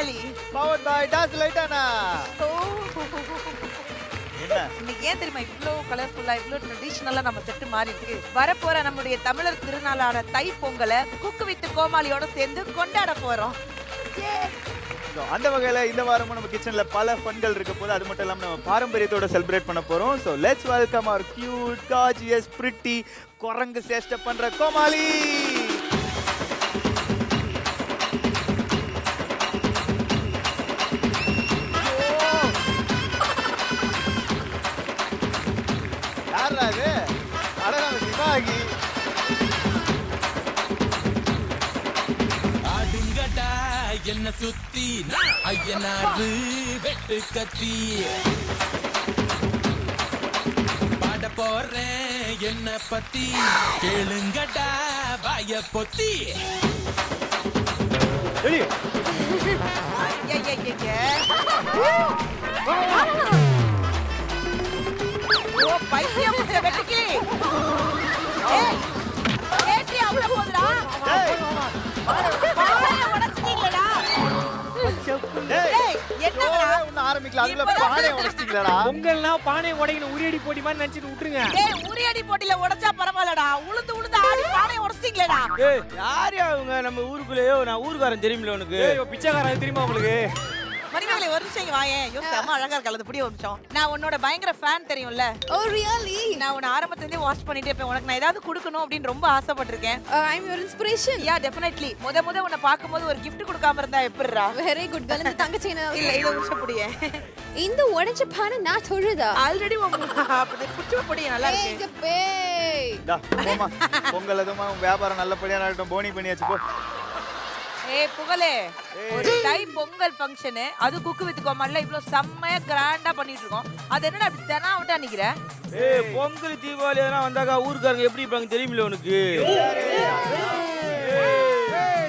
Manimegalai. Powered by Das Lightana. So, let's welcome our cute, gorgeous, pretty, Korangu Sesta Pandra Komali. Yenna sutti ayyanadu vettu katti paada porre yenna patti kelungada vaya potti ready oh paisiya mudra vettiki hey eti avula podra Hey, yet I'm army class. Ungala, Pane, what in Uri Podiman and Utrina? Hey, Uri Podilla, what is up, Paramala? Would the Pane or Singla? Hey, I'm Urguleo and Urga and Dream Lone. Your picture and dream of the day. Manimegalai, what is saying? I am the pretty old song. Now, not a buying a fan. Oh, really? Now, an arm at the wash Panita and Naida Kudukuno in Rumba Asa, but again, I'm your inspiration. Yeah, definitely. Mother Mother on a Pakamodu or gift to Kamara. Very good. Tangachina. In the water Japan and not Hurida. Already put your putty in a leg. Hey, Pugazh. One time Pongal function, that's cook with Komala. It's so grand. Hey, Pongal Diwali, na vandaga urgar every bang therimilonu. Hey,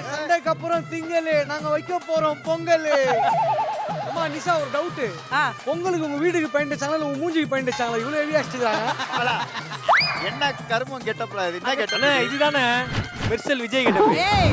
Sunday kapuram tingale, naanga vaikka porom Pongal. Ma Nisha or doubt hai. Ah, Pongal ko video ki painte channel, mujhe painte channel. Yule every ashtirana. Hala. Yenna karmo get up la. Yenna get up. Na, idi dana. Virtual Vijay get up. Hey.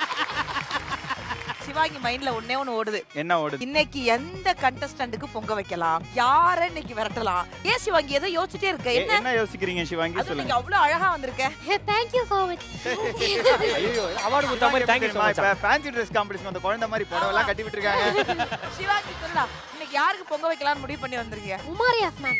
Shivangi mind la onne onu odudu. Enna odudu? Inneki endha contestant ku ponga vekkalam. Yaara inneki verattalam. Ye Shivangi edho yosichite irukka. Enna enna yosikringa Shivangi solunga. Adhu neenga avlo alaga vandirukka. Thank you so much. Ayyo award kudutha mari thank you so much. Fancy dress competition vandha kolanda mari podavalla katti vittirukanga. Shivangi solla. Inneki yaarukku ponga vekkalam mudivu panni vandirukka? Umarias ma'am.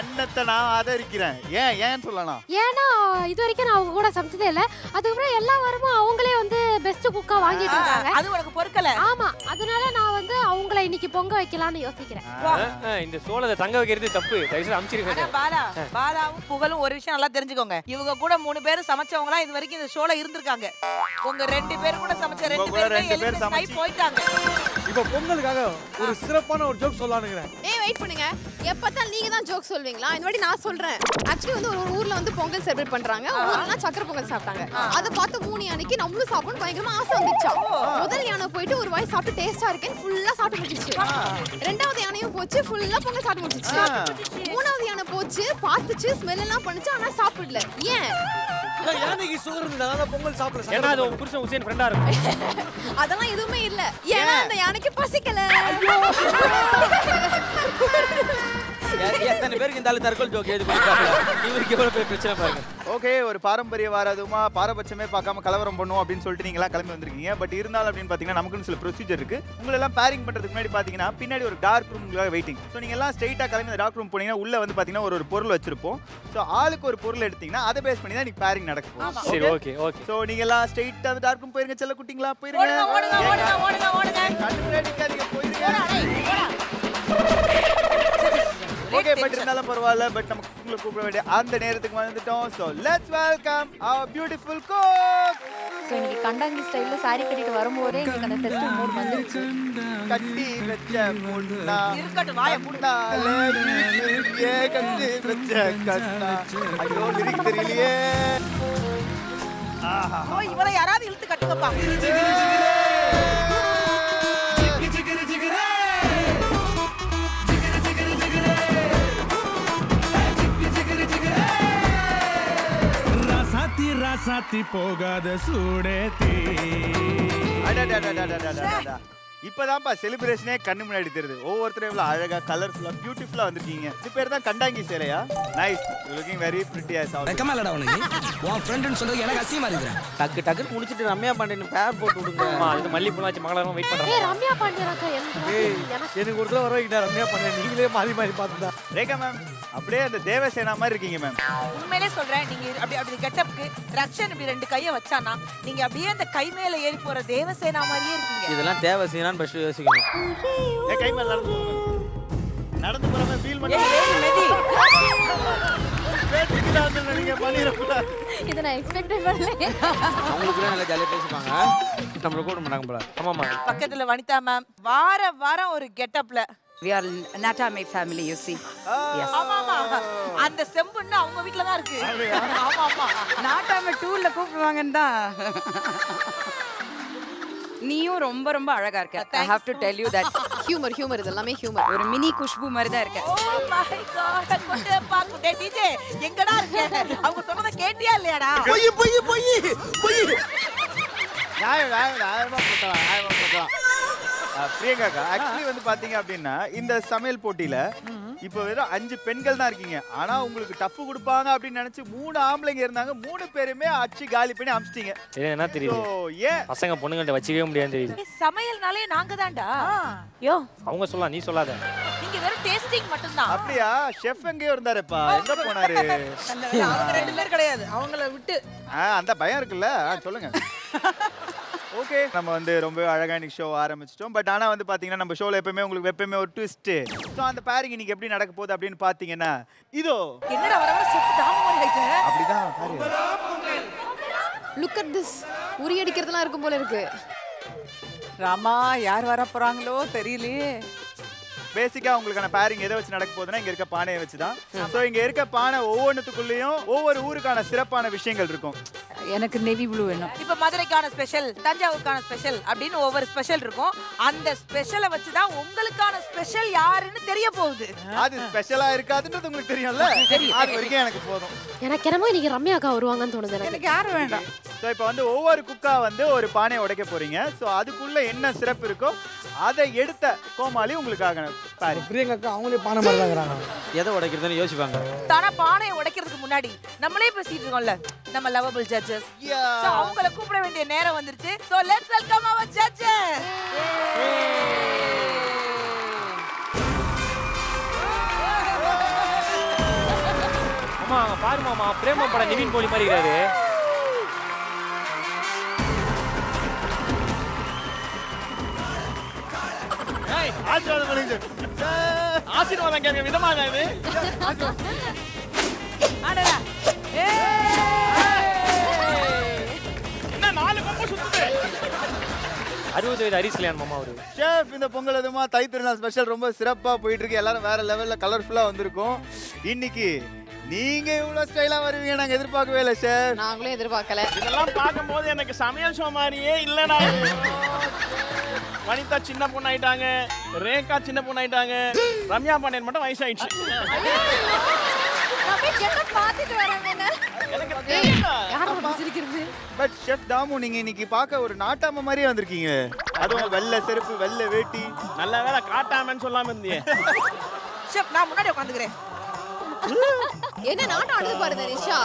என்னத்த நான் ஆதரிக்கிறேன் ஏன் ஏன் சொல்லலாம் ஏனா இதுவரைக்கும் நான் அவங்க கூட சமைச்சதே இல்ல அதுக்கு எல்லா வாரமும் அவங்களே வந்து பெஸ்ட் குக்கா வாங்கிட்டு இருக்காங்க அது உங்களுக்கு பொறுக்கல ஆமா அதனால நான் வந்து அவங்கள இன்னைக்கு பொங்க வைக்கலாம்னு யோசிக்கிறேன் இந்த சோளத்தை தங்க வைக்கிறது தப்பு டைசர் அம்சிருக்காங்க பாலா பாலாவும் புகழும் ஒரு விஷயம் நல்லா தெரிஞ்சுக்கோங்க இவங்க கூட மூணு பேர் சமைச்சவங்களா இதுவரைக்கும் இந்த சோள இருந்திருக்காங்க உங்க ரெண்டு பேர் கூட சமைச்ச ரெண்டு பேர் சமைச்சி போயிட்டாங்க இப்போ பொங்கலுக்காக ஒரு சிறப்பான ஒரு ஜோக் சொல்லலாம்ங்கறேன் ஏய் வெயிட் பண்ணுங்க எப்பதா நீங்க தான் ஜோக் சொல்வீங்களா இந்தவாடி நான் சொல்றேன் एक्चुअली வந்து ஒரு ஊர்ல வந்து பொங்கல் செலிப்ரேட் பண்றாங்க ஊர்ல சக்கரை பொங்கல் சாப்பிட்டாங்க அத பார்த்து மூணு யானைக்கு நம்மளும் சாப்பிடணும் பயங்கரமா ஆசை வந்துச்சா முதல் யானை போய்ட்டு ஒரு வாய் சாப்பிட்டு டேஸ்டா இருக்கேன்னு ஃபுல்லா சாப்பிட்டு முடிச்சிச்சு இரண்டாவது யானையும் போச்சு ஃபுல்லா பொங்கல் சாப்பிட்டு முடிச்சிச்சு மூணாவது யானை போச்சு பார்த்துச்சு ஸ்மெல் எல்லாம் பண்ணுச்சு ஆனா சாப்பிடல ஏன் யானைக்கு சுகர் இருந்ததால பொங்கல் சாப்பிடல ஏன்னா அது புருஷன் ஹுசேன் ஃப்ரெண்டா இருக்கு அதெல்லாம் எதுமே இல்ல ஏன்னா அந்த யானைக்கு பசிக்கல எத்தனை பேருக்கு இந்த ஆளு தற்கொலை ஜோக் எழுதி போட்டாங்க இவருக்கு எவ்வளவு பிரச்சனை பாருங்க ஓகே ஒரு பாரம்பரிய வாரதுமா பாரபட்சமே பார்க்காம கலவரம் பண்ணுவோம் அப்படினு சொல்லிட்டு நீங்க எல்லாம் கிளம்பி வந்திருக்கீங்க பட் இருந்தால அப்படினு பாத்தீங்கன்னா நமக்கு சில ப்ரொசீஜர் இருக்கு உங்க எல்லாம் பேரிங் பண்றதுக்கு முன்னாடி பாத்தீங்கன்னா பின்னாடி ஒரு டார்க் ரூம்க்குள்ள வெயிட்டிங் சோ நீங்க எல்லாம் ஸ்ட்ரைட்டா கிளம்பி டார்க் ரூம் போனீங்கன்னா உள்ள வந்து பாத்தீங்கன்னா ஒரு பொருள் வச்சிருப்போம் சோ ஆளுக்கு ஒரு பொருள் எடுத்தீங்கன்னா அத பேஸ் பண்ணி தான் நீங்க பேரிங் நடக்கும் சரி ஓகே ஓகே சோ நீங்க எல்லாம் ஸ்ட்ரைட்டா அந்த டார்க் ரூம் போயிடுங்க செல்ல குட்டிங்களா போயிடுங்க ஓடுங்க ஓடுங்க ஓடுங்க ஓடுங்க கண்டுபிடிக்காதீங்க போயிடுங்க ஓடா Okay, but nalam parvala but namak kungla koopra vediya and the neerathukku vandhutom so let's welcome our beautiful cook So in Kandangi style, saree kattitu varumbodhe engalukku andha festive mood vandiruchu. Katti vecha munda. Irukattu vaaya munda. Ye katti vecha katta. Ayyo lyric theriyaliye. Aha. Oh, ivala yaravu iluthu kattungappa. Rasati Pugazh Sudeti. Ada. Ippadampa celebration e kannu munadi therudhu. Overthre evla alaga colorful ah beautiful ah vandirkinga. Idhu per dhaan kandangi selaya. Nice. You looking very pretty as always. Rekha malada unakku. Wow friend nu solradhu enak asiyama irukra. Takku takku mudichittu Ramya Pandyan pair port udunga. Amma adhu malli ponachi magalama wait pandra. Hey Ramya Pandyan rakha endra. Hey enakku oru thara varavida Ramya Pandyan neengile mari paathuda. Rekha ma'am அப்படியே அந்த தேவசேனா மாதிரி இருக்கீங்க ma'am. உண்மையிலே சொல்றேன் நீங்க அப்படி கெட்டப்க்கு ரக்ஷன் இப்படி ரெண்டு கையை வச்சானா நீங்க அப்படியே அந்த கை மேல ஏறி போற தேவசேனா மாதிரியே இருக்கீங்க. இதெல்லாம் தேவசேனான்னு ஃபர்ஸ்ட் யோசிக்கணும். ஏ கை மேல நடந்து போறமே ஃபீல் பண்ணி மெதி. பேட்டிக்கு நடந்து நீங்க பண்ணிர கூட. இத நான் எக்ஸ்பெக்ட் பண்ணல. உங்களுக்கு நல்ல ஜாலியா பேசுவாங்க. நம்மள கூட மடங்க போறாங்க. ஆமாமா. பக்கத்துல வனிதா மேம் வார வாரம் ஒரு கெட்டப்ல We are Natame family, you see. Yes. And the sembunna avanga vitla da irukku. Amma. Natame tool la koopuvanga nda. Neeyo romba alaga irukka. I have to tell you that humor idellame humor. Or mini Kushbu mari da irukka. Oh my god. Konde paakudey DJ. Enga da irukka? Avanga sonradha kettiya illaya da? Boy. Naayva. Rekha actually வந்து பாத்தீங்க அப்படினா இந்த சமையல் போட்டில இப்போ வேற 5 பெண்கள் தான் இருக்கீங்க ஆனா உங்களுக்கு டஃப் கொடுப்பாங்க அப்படி நினைச்சு 3 ஆம்பளைங்க இருந்தாங்க 3 பேருமே அச்சி காலி பண்ணி அம்ச்சிட்டீங்க என்ன தெரியுது சோ ஏ பசங்க பொண்ணுங்கட்ட வச்சிக்கவே முடியாது தெரியுது சமையல்னாலே நாங்க தான்டா யோ அவங்க சொல்லலாம் நீ சொல்லாத நீங்க வேற டேஸ்டிங் மட்டும் தான் அப்படியே ஷெஃப் எங்கயோ இருந்தாரேப்பா எங்க போனாரு அவங்க ரெண்டு பேர் கிடையாது அவங்கள விட்டு அந்த பயம் இருக்குல்ல சொல்லுங்க ஓகே நம்ம வந்து ரொம்ப அழகான ஷோ ஆரம்பிச்சிட்டோம் பட் ஆனா வந்து பாத்தீங்கன்னா நம்ம ஷோல எப்பவுமே உங்களுக்கு எப்பவுமே ஒரு ட்விஸ்ட் சோ அந்த பேரிங் இன்னைக்கு எப்படி நடக்க போகுது அப்படினு பாத்தீங்கன்னா இதோ என்னடா வரவர செத்து தாம மாதிரி ஆயிட்டே அப்படிதான் பாரு லுக் அட் திஸ் உரி அடிக்கிறதுலாம் இருக்கும் போல இருக்கு ராமா யார் வர போறாங்களோ தெரியலையே பேசிக்கா உங்களுக்கான பேரிங் எதை வச்சு நடக்க போகுதுன்னா இங்க இருக்க பானையை வச்சு தான் சோ இங்க இருக்க பானை ஒவ்வொண்ணுத்துக்குள்ளேயும் ஒவ்வொரு ஊருக்கான சிறப்பான விஷயங்கள் இருக்கும் எனக்கு நேவி ப்ளூ வேணும் இப்போ மதுரைக்கான ஸ்பெஷல் தஞ்சாவூர்க்கான ஸ்பெஷல் அப்படினு ஒவ்வொரு ஸ்பெஷல் இருக்கும் அந்த ஸ்பெஷலை வச்சு தான் உங்களுக்கான ஸ்பெஷல் யாருன்னு தெரிய போகுது அது ஸ்பெஷலா இருக்காதுன்றது உங்களுக்கு தெரியும்ல அது வரைக்கும் எனக்கு போதும் எனக்கு என்னமோ இன்னைக்கு ரம்யா அக்கா வருவாங்கன்னு தோணுது எனக்கு யார் வேண்டாம் சோ இப்போ வந்து ஒவ்வொரு குக்கா வந்து ஒரு பானையை உடைக்க போறீங்க சோ அதுக்குள்ள என்ன சிறப்பு இருக்கோ அதை எடுத்த கோமாளி உங்களுக்காக பாரு பிரியங்கா அக்கா அவங்களே பானை மாட்டாங்கறாங்க எதை உடைக்கிறதுன்னு யோசிப்பாங்க தான பானையை உடைக்கிறதுக்கு முன்னாடி நம்மளே பேசிட்டு இருக்கோம்ல நம்ம லவபிள் ஜட்ஜஸ் சோ அவங்கள கூப்பிட வேண்டிய நேரம் வந்துருச்சு so let's welcome our judges அம்மா பாரு மாமா பிரேம பட நிவின் கோலி மாதிரி இருக்காரு ஆசிர்வாதம் பண்ணுங்க ஆசிர்வாதம் கேங்க விதமாக இது ஆடடா ஏ என்ன நாலு பொங்க சுத்துது 60 வயது ஹரிஸ் கல்யாண் மாமா அவரு ஷெஃப் இந்த பொங்கல் அதுமா தை திருநாள் ஸ்பெஷல் ரொம்ப சிறப்பா போயிட்டு இருக்கு எல்லாரும் வேற லெவல்ல கலர்ஃபுல்லா வந்திருக்கும் இன்னைக்கு நீங்க இவ்வளவு ஸ்டைலா வருவீங்க நாங்க எதிர்பார்க்கவே இல்ல ஷெஃப் நாங்களும் எதிர்பார்க்கல இதெல்லாம் பாக்கும்போது எனக்கு சமையல் ஷோ மாதிரியே இல்லடா வனிதா சின்ன பொண்ணு ஆயிட்டாங்க ரேகா சின்ன பொண்ணு ஆயிட்டாங்க ரம்யா பாண்டியன் மட்டும் வயசு ஆயிடுச்சு நான் போய் கெட்ட பாத்துட்டு வரேன் என்ன எனக்கு தெரியல யாரோ வச்சிருக்கிறது பட் ஷெஃப் தாமு நீங்க இன்னைக்கு பார்க்க ஒரு நாட்டாம மாதிரி வந்திருக்கீங்க அதுவும் வெள்ளை செருப்பு வெள்ளை வேட்டி நல்ல வேளை காட்டாமன்னு சொல்லாம இருந்தீங்க ஷெஃப் நான் முன்னாடி உட்கார்ந்துக்கிறேன் என்ன நாட்ட ஆடுது பாருங்க நிஷா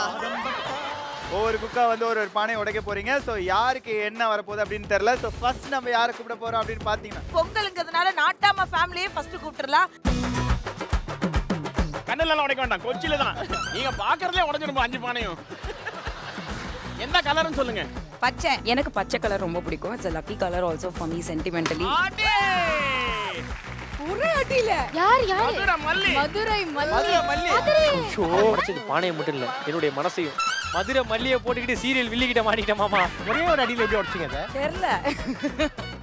ஒவ்வொரு குக்கா வந்து ஒரு ஒரு பானையை உடைக்க போறீங்க சோ யாருக்கு என்ன வர போகுது அப்படின்னு தெரியல சோ ஃபர்ஸ்ட் நம்ம யாரை கூப்பிட போறோம் அப்படின்னு பாத்தீங்கன்னா பொங்கலுங்கிறதுனால நாட்டாமா ஃபேமிலியே ஃபர்ஸ்ட் கூப்பிட்டுறலாம் கண்ணெல்லாம் உடைக்க வேண்டாம் கொச்சில தான் நீங்க பாக்குறதுல உடைஞ்சிரும் 5 பானையும் என்ன கலர்னு சொல்லுங்க பச்சை எனக்கு பச்சை கலர் ரொம்ப பிடிக்கும் it's a lucky color also for me sentimentally ஒரே அடில யார் மதுரை மல்லி மதுரை மல்லி ஐயோ பானையை மட்டும் இல்ல என்னோட மனசையும் மதுரை மல்லியை போட்டுக்கிட்டு சீரியல் வில்லிக்கிட்ட மாட்டிக்கிட்டேன் மாமா. ஒரே ஒரு அடியில் எப்படி உடச்சிங்க சார்? தெரியல.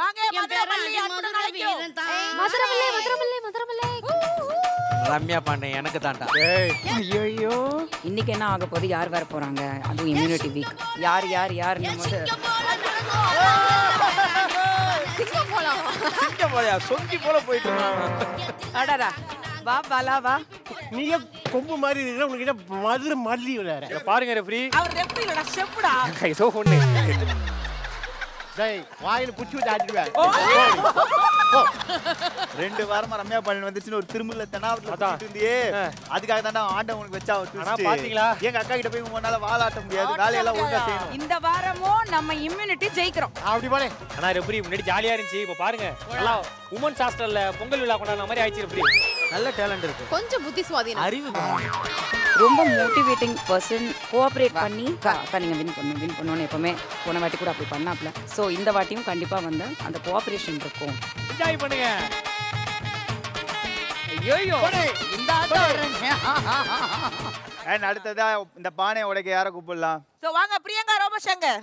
வாங்க மதுரை மல்லி அப்புறம் நாளைக்கு. மதுரை மல்லி மதுரை மல்லி மதுரை மல்லி. ரம்யா பாண்டே எனக்கு தான்டா. ஐயோ இன்னைக்கு என்ன ஆக போகுது? யார் வர போறாங்க? அது இம்யூனிட்டி வீக். யார் யார் யார் நம்ம சிங்க போலயா சொங்கி போல போயிட்டு அடாடா வா பாலா வா. நீங்க கொம்பு மாதிரி இருக்கீங்க. உங்ககிட்ட மதுரை மல்லி விளையாட பாருங்க ரெஃப்ரி. அவர் ரெஃப்ரி இல்லடா செஃப்டா. ஐயோ ஒண்ணே டேய் வாயில புடிச்சு விட்டு ஆட்டிடுவே. ரெண்டு வாரமா ரம்யா பாண்டியன் வந்துச்சுன்னு ஒரு திருமுல்ல தனாவத்துல சுத்திட்டு இருந்தியே. அதுக்காக தான்டா ஆண்ட உங்களுக்கு வெச்சா வந்து. ஆனா பாத்தீங்களா எங்க அக்கா கிட்ட போய் உன்னால வாளாட்ட முடியாது. வேலையெல்லாம் ஒழுங்கா செய்யணும். இந்த வாரமோ நம்ம இம்யூனிட்டி ஜெயிக்கிறோம். அப்படி பாரு. ஆனா ரெஃப்ரி முன்னாடி ஜாலியா இருந்துச்சு. இப்ப பாருங்க நல்லா உமன்ஸ் ஹாஸ்டல்ல பொங்கல் விழா கொண்டாடுற மாதிரி ஆயிச்சு ரெஃப்ரி. நல்ல டாலன்ட் இருக்கு. கொஞ்சம் புத்திசாலினா அறிவு ரொம்ப மோட்டிவேட்டிங் पर्सन கோஆபரேட் பண்ணி நீங்க வின் பண்ணனும் எப்பவுமே. போன வாட்டி கூட அப்படி பண்ணாப்ல. சோ இந்த வாட்டியும் கண்டிப்பா வந்து அந்த கோஆபரேஷன் இருக்கும். என்ஜாய் பண்ணுங்க. ஐயோ இந்த ஆட்டம் வரங்க. அண்ட் அடுத்ததா இந்த பானை உடைக்க யார கூப்பிடலாம்? சோ வாங்க பிரியங்கா ரோமசங்கர்.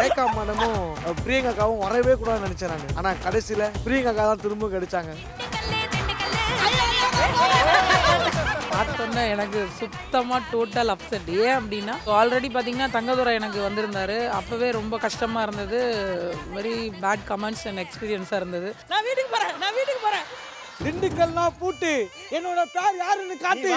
ரேகா மேடமும் பிரியங்காவும் வரவே கூடாதுன்னு நினைச்சாங்க. ஆனா கடைசியில பிரியங்கா தான் திரும்ப கிடைச்சாங்க. பார்த்தோன்னா எனக்கு சுத்தமா டோட்டல் அப்செட். ஏன் அப்படின்னா ஆல்ரெடி பார்த்தீங்கன்னா தங்கதுரை எனக்கு வந்திருந்தாரு. அப்பவே ரொம்ப கஷ்டமா இருந்தது. வெரி பேட் கமெண்ட்ஸ் அண்ட் எக்ஸ்பீரியன்ஸா இருந்தது. நான் வீட்டுக்கு போறேன் நான் வீட்டுக்கு போறேன். திண்டுக்கல்னா பூட்டு என்னோட பேர் யாருன்னு காத்து.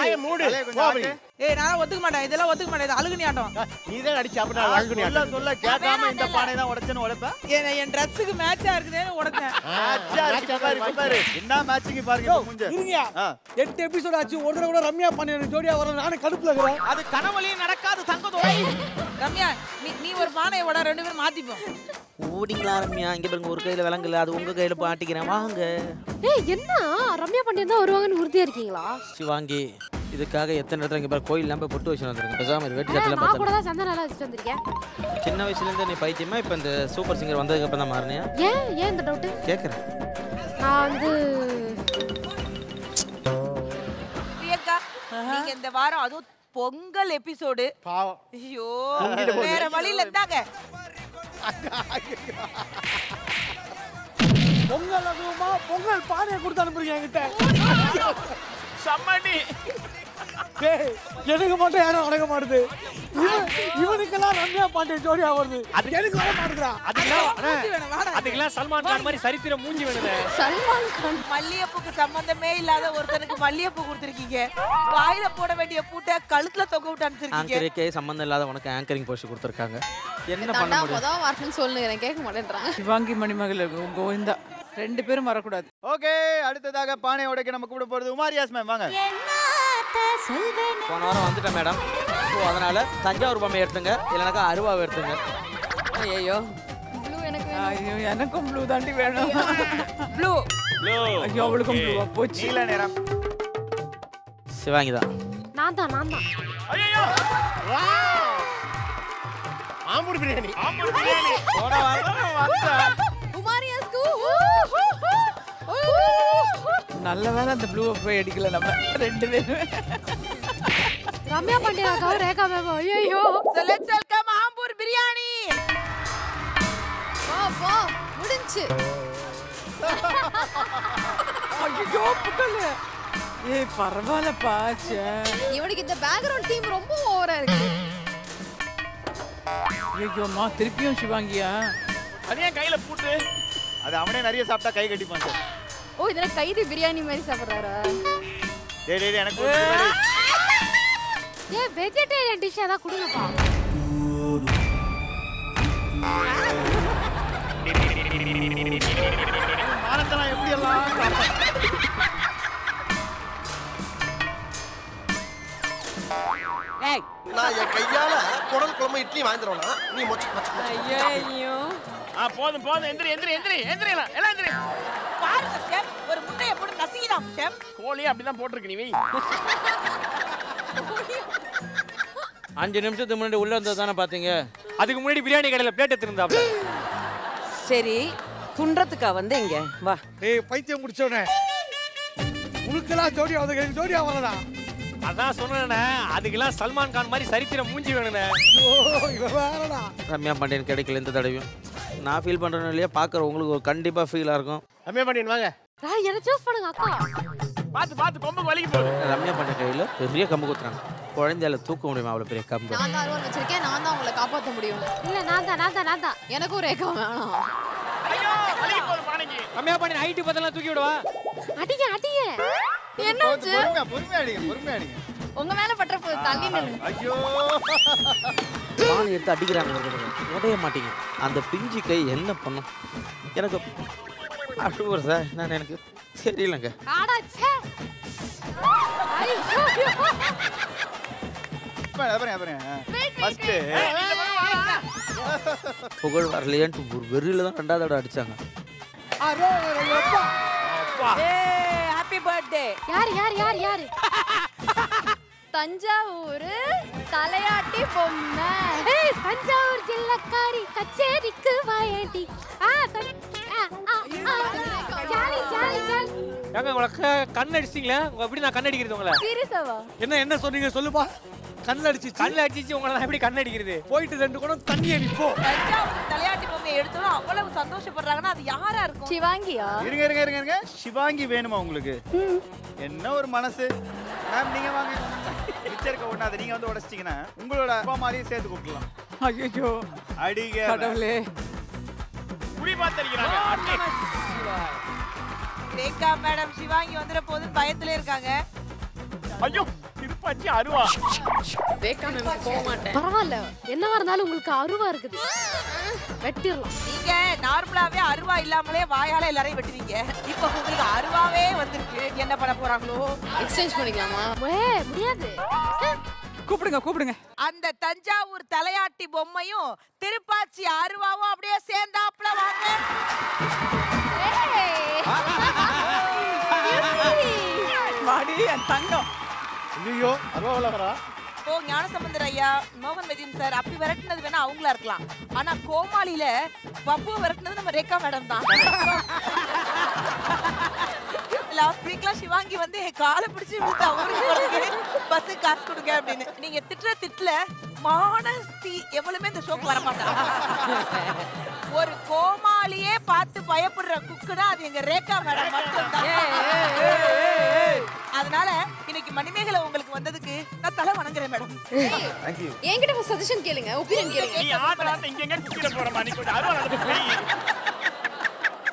ஏய் நான் ஒத்துக்க மாட்டேன் இதெல்லாம் ஒத்துக்க மாட்டேன். இது அழுகுனி ஆட்டம். நீ தான் அடிச்ச அப்ப நான் அழுகுனி ஆட்டம் சொல்ல கேட்காம இந்த பானை தான் உடைச்சேன்னு உடைப்பேன். என் Dressக்கு மேட்சா இருக்குதேன்னு உடைச்சேன். மேட்சா இருக்கு பாரு பாரு. என்ன மேட்சிங் பாருங்க மூஞ்ச. இருங்க 8 எபிசோட் ஆச்சு. ஒரு தடவை கூட ரம்யா பாண்டியன் ஜோடியா வரல. நானே கடுப்புல இருக்கேன். அது கனவுலயே நடக்காது தங்கதுரை. ரம்யா நீ ஒரு பானையை உட ரெண்டு பேரும் மாத்திப்போம். ஓடிங்களா ரம்யா? இங்க பாருங்க ஒரு கையில விலங்குல அது உங்க கையில பாட்டிக்கிறேன் வாங்க. ஏய் என்ன ரம்யா பாண்டியன் தான் வருவாங்கன்னு உறுதியா இருக்கீங்களா? சிவாங்கி இதுக்காக எத்தனை இடத்துல இங்க பாரு கோயில் நம்ம பொட்டு வச்சு வந்திருக்கேன். பேசாம வேட்டி சட்டல பார்த்தா. நான் கூட தான் சந்தனால வச்சிட்டு வந்திருக்கேன். சின்ன வயசுல இருந்து நீ பைத்தியமா இப்ப இந்த சூப்பர் சிங்கர் வந்ததுக்கு அப்புறம் தான் மாறினியா? ஏன் இந்த டவுட் கேக்குறேன் நான் வந்து. பிரியங்கா நீங்க இந்த வாரம் அது பொங்கல் எபிசோட். பாவம் ஐயோ வேற வழியில இருந்தாங்க. பொங்கல் அதுமா பொங்கல் பானையை கொடுத்து அனுப்புறீங்க என்கிட்ட. சம்மணி எனக்கு மட்டும் யாரும் உடைக்க மாட்டுது. இவனுக்கெல்லாம் ரம்யா பாண்டியன் ஜோடியா வருது. அது எனக்கு வர மாட்டுறா. அதுக்கெல்லாம் சல்மான் கான் மாதிரி சரித்திர மூஞ்சி வேணுது. சல்மான் கான் மல்லியப்பூக்கு சம்பந்தமே இல்லாத ஒருத்தனுக்கு மல்லியப்பூ கொடுத்துருக்கீங்க. வாயில போட வேண்டிய பூட்டை கழுத்துல தொங்க விட்டு அனுப்பிச்சிருக்கீங்க. ஆங்கரிக்கே சம்பந்தம் இல்லாத உனக்கு ஆங்கரிங் போஸ்ட் கொடுத்துருக்காங்க. என்ன பண்ண முடியும்? அதான் வார்த்தைன்னு சொல்லுங்க கேட்க மாட்டேன்றான். சிவாங்கி மணிமகள் கோவிந்தா ரெண்டு பேரும் வரக்கூடாது. ஓகே அடுத்ததாக பானை உடைக்க நம்ம கூட போறது உமாரியாஸ் மேம் வாங்க. போன வாரம் வந்துட்டேன் மேடம். ஸோ அதனால தஞ்சாவூர் பொம்மை எடுத்துங்க இல்லைனாக்கா அருவாவை எடுத்துங்க. ஐயோ ப்ளூ எனக்கு ஐயோ எனக்கும் ப்ளூ தாண்டி வேணும். ப்ளூ ப்ளூ ஐயோ அவளுக்கும் ப்ளூவா போச்சு. இல்லை நேரம் சிவாங்கி தான். நான் தான் ஐயோ ஆம்பூர் பிரியாணி ஆம்பூர் பிரியாணி போன வாரம் வந்தேன். நல்ல வேளை அந்த ப்ளூவை போய் அடிக்கல நம்ம ரெண்டு பேரும். ரம்யா பாண்டியனாக்கா ரேகா மேம் ஐயோ லெட்ஸ் வெல்கம் ஆம்பூர் பிரியாணி. வா வா முடிஞ்சு. ஐயோ புகழ் ஏய் பரவாயில்ல பாச்சே. இவனுக்கு இந்த பேக்ரவுண்ட் டீம் ரொம்ப ஓவரா இருக்கு. ஐயோமா திருப்பியும் சிவாங்கியா. அது ஏன் கையில பூட்டு? அது அவனே நிறைய சாப்பிட்டா கை கட்டிப்பான் சார். ஓ இதன கைதி பிரியாணி மாதிரி சாப்பிடுறாரா? டேய் டேய் எனக்கு கொடுங்க. ஏய் வெஜிடேரியன் டிஷ் ஏதா கொடுங்கப்பா. மாரத்தலாம் எப்படி எல்லாம் ஏய் நான் என் கையால குடல் குழம்பு இட்லி வாங்குறேனா நீ மொச்சு மொச்சு ஐயோ ஆ போதும் போதும் எந்திரி எந்திரி எந்திரி எந்திரிலாம் எல்லாம் எந்திரி பாருங்க செம் ஒரு முட்டைய போட்டு கசிங்கலாம் செம் கோழி அப்படி தான் போட்டு இருக்கீங்க நீ 5 நிமிஷத்துக்கு முன்னாடி உள்ள வந்தத தான பாத்தீங்க அதுக்கு முன்னாடி பிரியாணி கடையில பிளேட் எடுத்துறந்தாப்ல சரி துன்றதுக்கா வந்தீங்க வா ஏய் பைத்தியம் முடிச்சவனே உனக்கெல்லாம் ஜோடி அவதே ஜோடி அவளடா அதான் சொன்னேனே அதுக்கெல்லாம் சல்மான் கான் மாதிரி சரித்திர மூஞ்சி வேணுனே ஐயோ இவரடா ரம்யா பாண்டியன் கடைக்குள்ள இந்த தடவையும் நான் ஃபீல் பண்றேனோ இல்லையா பாக்குற உங்களுக்கு ஒரு கண்டிப்பா ஃபீலா இருக்கும் ரம்யா பாண்டியன் வாங்க டா என்ன சூஸ் பண்ணுங்க அக்கா பாத்து பாத்து கம்பு வலிக்கு போகுது ரம்யா பாண்டியன் கையில பெரிய கம்பு குத்துறாங்க குழந்தையால தூக்க முடியுமா அவ்வளவு பெரிய கம்பு நான் தான் அருவன் வச்சிருக்கேன் நான் தான் உங்களை காப்பாத்த முடியும் இல்ல நான் தான் எனக்கு ஒரு ஏக்கம் வேணும் ஐயோ வலிக்கு போகுது பானைக்கு ரம்யா பாண்டியன் ஹைட் பத்தலாம் தூக்கி விடுவா அடிங்க என்னாச்சு பொறுமையா அடிங்க உங்க மேல பட்டற போது தள்ளி நின்னு ஐயோ பானை எடுத்து அடிக்குறாங்க உடைய மாட்டீங்க அந்த பிஞ்சி கை என்ன பண்ணும் எனக்கு அழுவுற சார் நான் எனக்கு தெரியலங்க ஆடா ச்சே ஐயோ பாரு ஃபர்ஸ்ட் புகழ் வரலையேன்னு ஒரு வெறியில தான் ரெண்டாவது தடவை அடிச்சாங்க அரே அப்பா அப்பா Happy birthday. Yari. Tanjavur Talayati Pomma. Hey, Tanjavur Jillakari Kachcherikku Vayadi. Jali. Yanga ungalukku kanna adichingla? Unga eppadi na kanna adikirudhu ungala? Serious ah? Enna solringa sollu pa. Kanna adichi ungala na eppadi kanna adikirudhu? Poittu rendu kodum thanni adipo. Tanjavur Talayati Pomma eduthu avvalavu sandoshappadrangana adu yara irukum? Shivangiya? Irunga. Shivangi venuma ungalukku? Enna oru manasu. Ma'am neenga vaanga. Picture-ku onna adu neenga vandu odachittingana ungaloda appa maariye seethu kooptalam. Ayyo. Adiga. Kadavle. Puri paathirukanga. Rekha madam Shivangi vandra podhu bayathile irukanga. Ayyo. Thiruppachi அருவா. Rekha madam போக மாட்டேன். பரவாயில்லை. என்னவா இருந்தாலும் உங்களுக்கு அருவா இருக்குது. வெட்டிரலாம். நீங்க நார்மலாவே அருவா இல்லாமலே வாயால எல்லாரையும் வெட்டுவீங்க. இப்போ உங்களுக்கு அருவாவே வந்திருக்கு. என்ன பண்ண போறாங்களோ? எக்ஸ்சேஞ்ச் பண்ணிக்கலாமா? முடியாது. கூப்பிடுங்க. அந்த தஞ்சாவூர் தலையாட்டி பொம்மையும் திருப்பாச்சி அருவாவும் அப்படியே சேர்ந்தாப்ல வாங்க. மாடி என் தங்கம். ஐயோ அருவால வரா. ஓ ஞானசம்பந்தர் ஐயா மோகன் மெதின் சார் அப்படி விரட்டினது வேணா அவங்களா இருக்கலாம் ஆனா கோமாளியில பப்புவை விரட்டினது நம்ம ரேகா மேடம் தான் லாஸ்ட் வீக்லாம் சிவாங்கி வந்து காலை பிடிச்சி பஸ்ஸு காசு கொடுங்க அப்படின்னு நீங்க திட்டுல மானஸ்தி எவ்வளவுமே இந்த ஷோக்கு வரமாட்டான் ஒரு கோமாளியே பார்த்து பயப்படுற குக்குனா அது எங்க ரேகா மேடம் மட்டும்தான் அதனால இன்னைக்கு மணிமேகலை உங்களுக்கு வந்ததுக்கு நான் தலை வணங்குறேன் மேடம் थैंक यू என்கிட்ட ஒரு சஜஷன் கேளுங்க ஒபினியன் கேளுங்க நீ ஆட்றாத இங்க எங்க குதிர போறமா நீ கொஞ்சம் அருவா நடந்து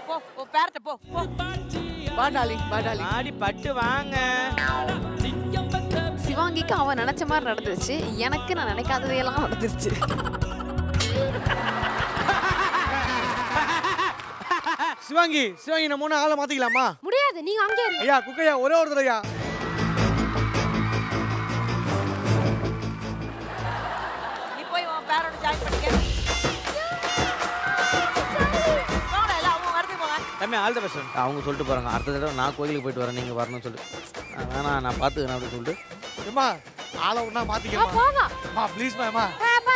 போ போ பேர்ட்ட போ வா டாலி ஆடி பட்டு வாங்க சிவாங்கிக்கு அவ நினைச்ச மாதிரி நடந்துச்சு எனக்கு நான் நினைக்காததே எல்லாம் நடந்துச்சு சிவாங்கி நம்ம மூணு ஆளை மாத்திக்கலாமா முடியாது நீங்க அங்கே இருங்க ஐயா குக்கையா ஒரே தடவையா நீ போய் உன் பேரோட ஜாயின் பண்ணிக்க போடா இல்ல அவங்க வரது போங்க தம்பி ஆல் தி பெஸ்ட் அவங்க சொல்லிட்டு போறாங்க அடுத்த தடவை நான் கோயிலுக்கு போயிட்டு வரேன் நீங்க வரணும்னு சொல்லிட்டு நானா நான் பாத்துக்கறேன் அப்படி சொல்லிட்டு அம்மா ஆளை உடனே மாத்திக்கலாம் போங்க அம்மா ப்ளீஸ் மாமா பாப்பா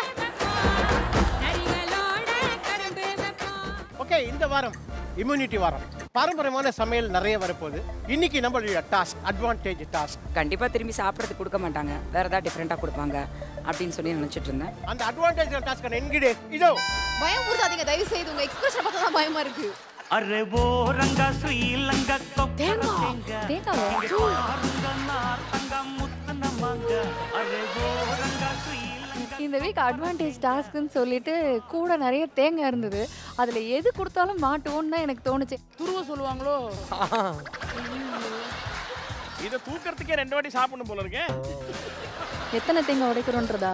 நரிகளோட கரம்பு வைப்போம் ஓகே இந்த வாரம் immunity varam paramparayana samayal nariya varapodhu inniki nammude task advantage task kandipa thirumbi saapradhu kudukka maatanga vera da different ah kudupaanga appdin solli nenichittirundha and advantage task ana engide idu bayam urudadinga daivu seidhu unga expression paatha bayama irukku are bo ranga sri langa thengava thangamuttanamanga are bo ranga sri langa இந்த week advantage டாஸ்க்னு சொல்லிட்டு கூட நிறைய தேங்காய் இருந்தது. அதுல எது கொடுத்தாலும் மாட்டோம்னு தான் எனக்கு தோணுச்சு. துருவ சொல்லுவாங்களோ? இத தூக்கறதுக்கே ரெண்டு வாட்டி சாப்பிடணும் போல இருக்கே. எத்தனை தேங்காய் உடைக்கிறோன்றதா?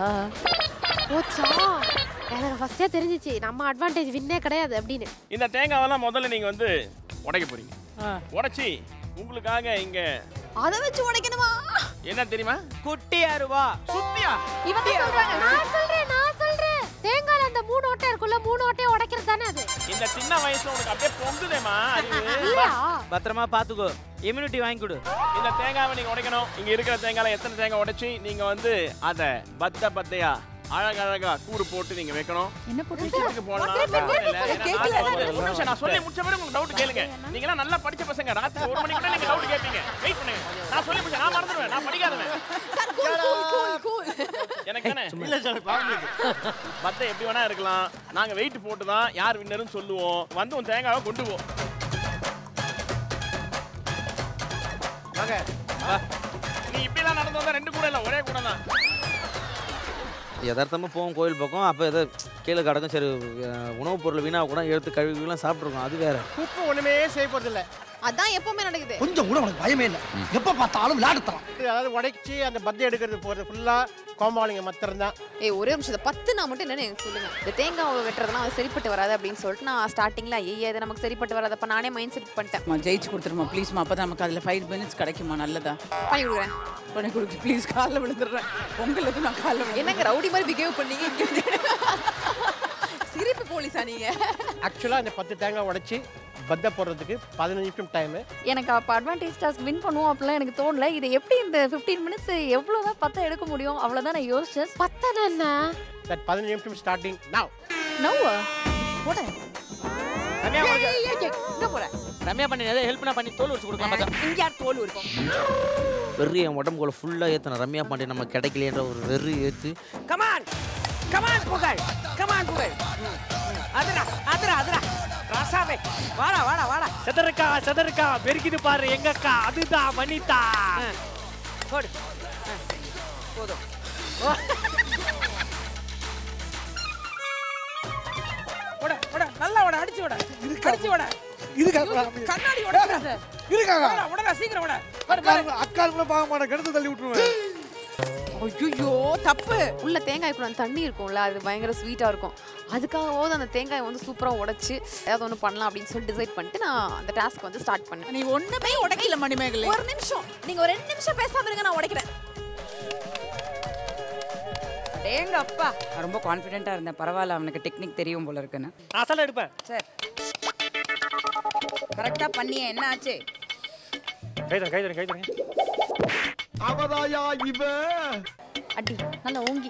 ஓச்சா. எனக்கு ஃபர்ஸ்டே தெரிஞ்சிச்சு நம்ம அட்வான்டேஜ் வின்னே கிடையாது அப்படினு. இந்த தேங்காவெல்லாம் முதல்ல நீங்க வந்து உடைக்க போறீங்க. உடைச்சி உங்களுக்காக இங்க அத வெச்சு உடைக்கணுமா? என்ன தெரியுமா? குட்டியாருவா. சுத்தியா? இவன் சொல்றாங்க. நான் சொல்றேன். தேங்கால அந்த மூணு ஓட்டை இருக்குல்ல, மூணு ஓட்டை உடைக்கிறது தானே அது. இந்த சின்ன வயசுல உங்களுக்கு அப்படியே பொங்குதேமா அது. பத்திரமா பாத்துக்கோ. இம்யூனிட்டி வாங்கி கொடு. இந்த தேங்காவை நீங்க உடைக்கணும். இங்க இருக்கிற தேங்கால எத்தனை தேங்காய் உடைச்சி நீங்க வந்து அத பத்தயா அழகழகா கூறு போட்டு நீங்க வைக்கணும். என்ன போட்டு கிச்சனுக்கு போறலாம். ஒரு நிமிஷம் நான் சொல்லி முடிச்ச பிறகு உங்களுக்கு டவுட் கேளுங்க. நீங்க நல்லா படிச்ச பசங்க, ராத்திரி 1 மணிக்கு கூட நீங்க டவுட் கேப்பீங்க. வெயிட் பண்ணுங்க. நான் சொல்லி முடிச்ச நான் மறந்துடுவேன். நான் படிக்காதவன். Sir cool. எனக்கு என்ன? இல்ல சார் பாருங்க. பத்த எப்படி வேணா இருக்கலாம். நாங்க வெயிட் போட்டு தான் யார் வின்னர்னு சொல்லுவோம். வந்து உன் தேங்காவை கொண்டு போ. வாங்க. நீ இப்பலாம் நடந்ததா ரெண்டு கூட இல்ல, ஒரே கூட தான். யதார்த்தமாக போவோம் கோயில் பக்கம், அப்போ எதோ கீழே கிடக்கும். சரி, உணவுப் பொருள் வீணாக கூட எடுத்து கழுவிலாம் சாப்பிட்ருக்கோம். அது வேறு குப்பை ஒன்றுமே செய்ய போகிறதில்ல. அதான் எப்போவுமே நடக்குது. கொஞ்சம் கூட உனக்கு பயமே இல்லை, எப்போ பார்த்தாலும் விளையாடுத்தான். அதாவது உடைச்சி அந்த பத்தை எடுக்கிறது போகிறது ஃபுல்லாக கோம்பாளிங்க மத்திரம் தான். ஒரே நிமிஷம் 10 நான் மட்டும் இல்லைன்னு எனக்கு சொல்லுங்கள். இந்த தேங்காய் வெட்டுறதுலாம் அது சரிப்பட்டு வராது அப்படின்னு சொல்லிட்டு நான் ஸ்டார்டிங்கில் இது நமக்கு சரிப்பட்டு வராது. அப்போ நானே மைண்ட் செட் பண்ணிட்டேன். ஜெயிச்சு கொடுத்துருமா ப்ளீஸ்மா, அப்போ தான் நமக்கு அதில் 5 மினிட்ஸ் கிடைக்குமா? நல்லதா பண்ணி கொடுக்குறேன். பண்ணி கொடுத்து ப்ளீஸ், காலில் விழுந்துடுறேன். பொங்கலுக்கு நான் காலில் எனக்கு ரவுடி மாதிரி பிஹேவ் பண்ணீங்க. சிரிப்பு போலீஸா நீங்க? ஆக்சுவலாக இந்த 10 தேங்காய் உடைச்சி பத்த போடுறதுக்கு 15 நிமிஷம் டைம். எனக்கு அப்போ அட்வான்டேஜ் டாஸ்க் வின் பண்ணுவோம் அப்படிலாம் எனக்கு தோணல. இது எப்படி இந்த 15 மினிட்ஸ் எவ்வளோதான் 10 எடுக்க முடியும் அவ்வளோதான் நான் யோசிச்சேன். 10 என்ன சார்? 15 நிமிஷம் ஸ்டார்டிங் நவ். நவ்வா போட ரம்யா போட ரம்யா பண்ணி ஏதாவது ஹெல்ப்னா பண்ணி தோல் உரிச்சு கொடுக்கலாம். பார்த்தா இங்க யார் தோல் உரிக்கும்? வெறி என் உடம்புக்குள்ள ஃபுல்லாக ஏற்றின ரம்யா பாண்டி நம்ம கிடைக்கலன்ற ஒரு வெறி ஏற்று. கமான் கமான் புகழ், கமான் புகழ். அதுரா அதுரா அதுரா ராசாவே வாடா வாடா வாடா. சதர்க்கா சதர்க்கா பெருக்கிது பாரு எங்கக்கா. அதுதான் வனிதா. போடு போதும். ஓட ஓட நல்லா ஓட, அடிச்சு ஓட, அடிச்சு ஓட. இதுக்காக கண்ணாடி ஓடாத, இதுக்காக ஓடடா சீக்கிரம் ஓட. அக்காளுக்குள்ள பாக்க மாட்ட, கெடுத்து தள்ளி விட்டுருவேன். ஐயோ தப்பு. உள்ள தேங்காய்க்குள்ள அந்த தண்ணி இருக்கும்ல, அது பயங்கர ஸ்வீட்டாக இருக்கும். அதுக்காகவோது அந்த தேங்காயை வந்து சூப்பராக உடைச்சி ஏதாவது ஒன்று பண்ணலாம் அப்படின்னு சொல்லி டிசைட் பண்ணிட்டு நான் அந்த டாஸ்க் வந்து ஸ்டார்ட் பண்ணேன். நீ ஒன்றுமே உடைக்கல மணிமேகலை. ஒரு நிமிஷம் நீங்கள் ஒரு 2 நிமிஷம் பேசாம இருங்க, நான் உடைக்கிறேன். தேங்க அப்பா ரொம்ப கான்ஃபிடென்ட்டாக இருந்தேன். பரவாயில்ல, அவனுக்கு டெக்னிக் தெரியும் போல இருக்குன்னு. அசல் எடுப்பேன் சார். கரெக்டாக பண்ணியே. என்ன ஆச்சு? கைதான் கைதான் கைதான். அவதாயா இவ அடி நல்ல ஓங்கி.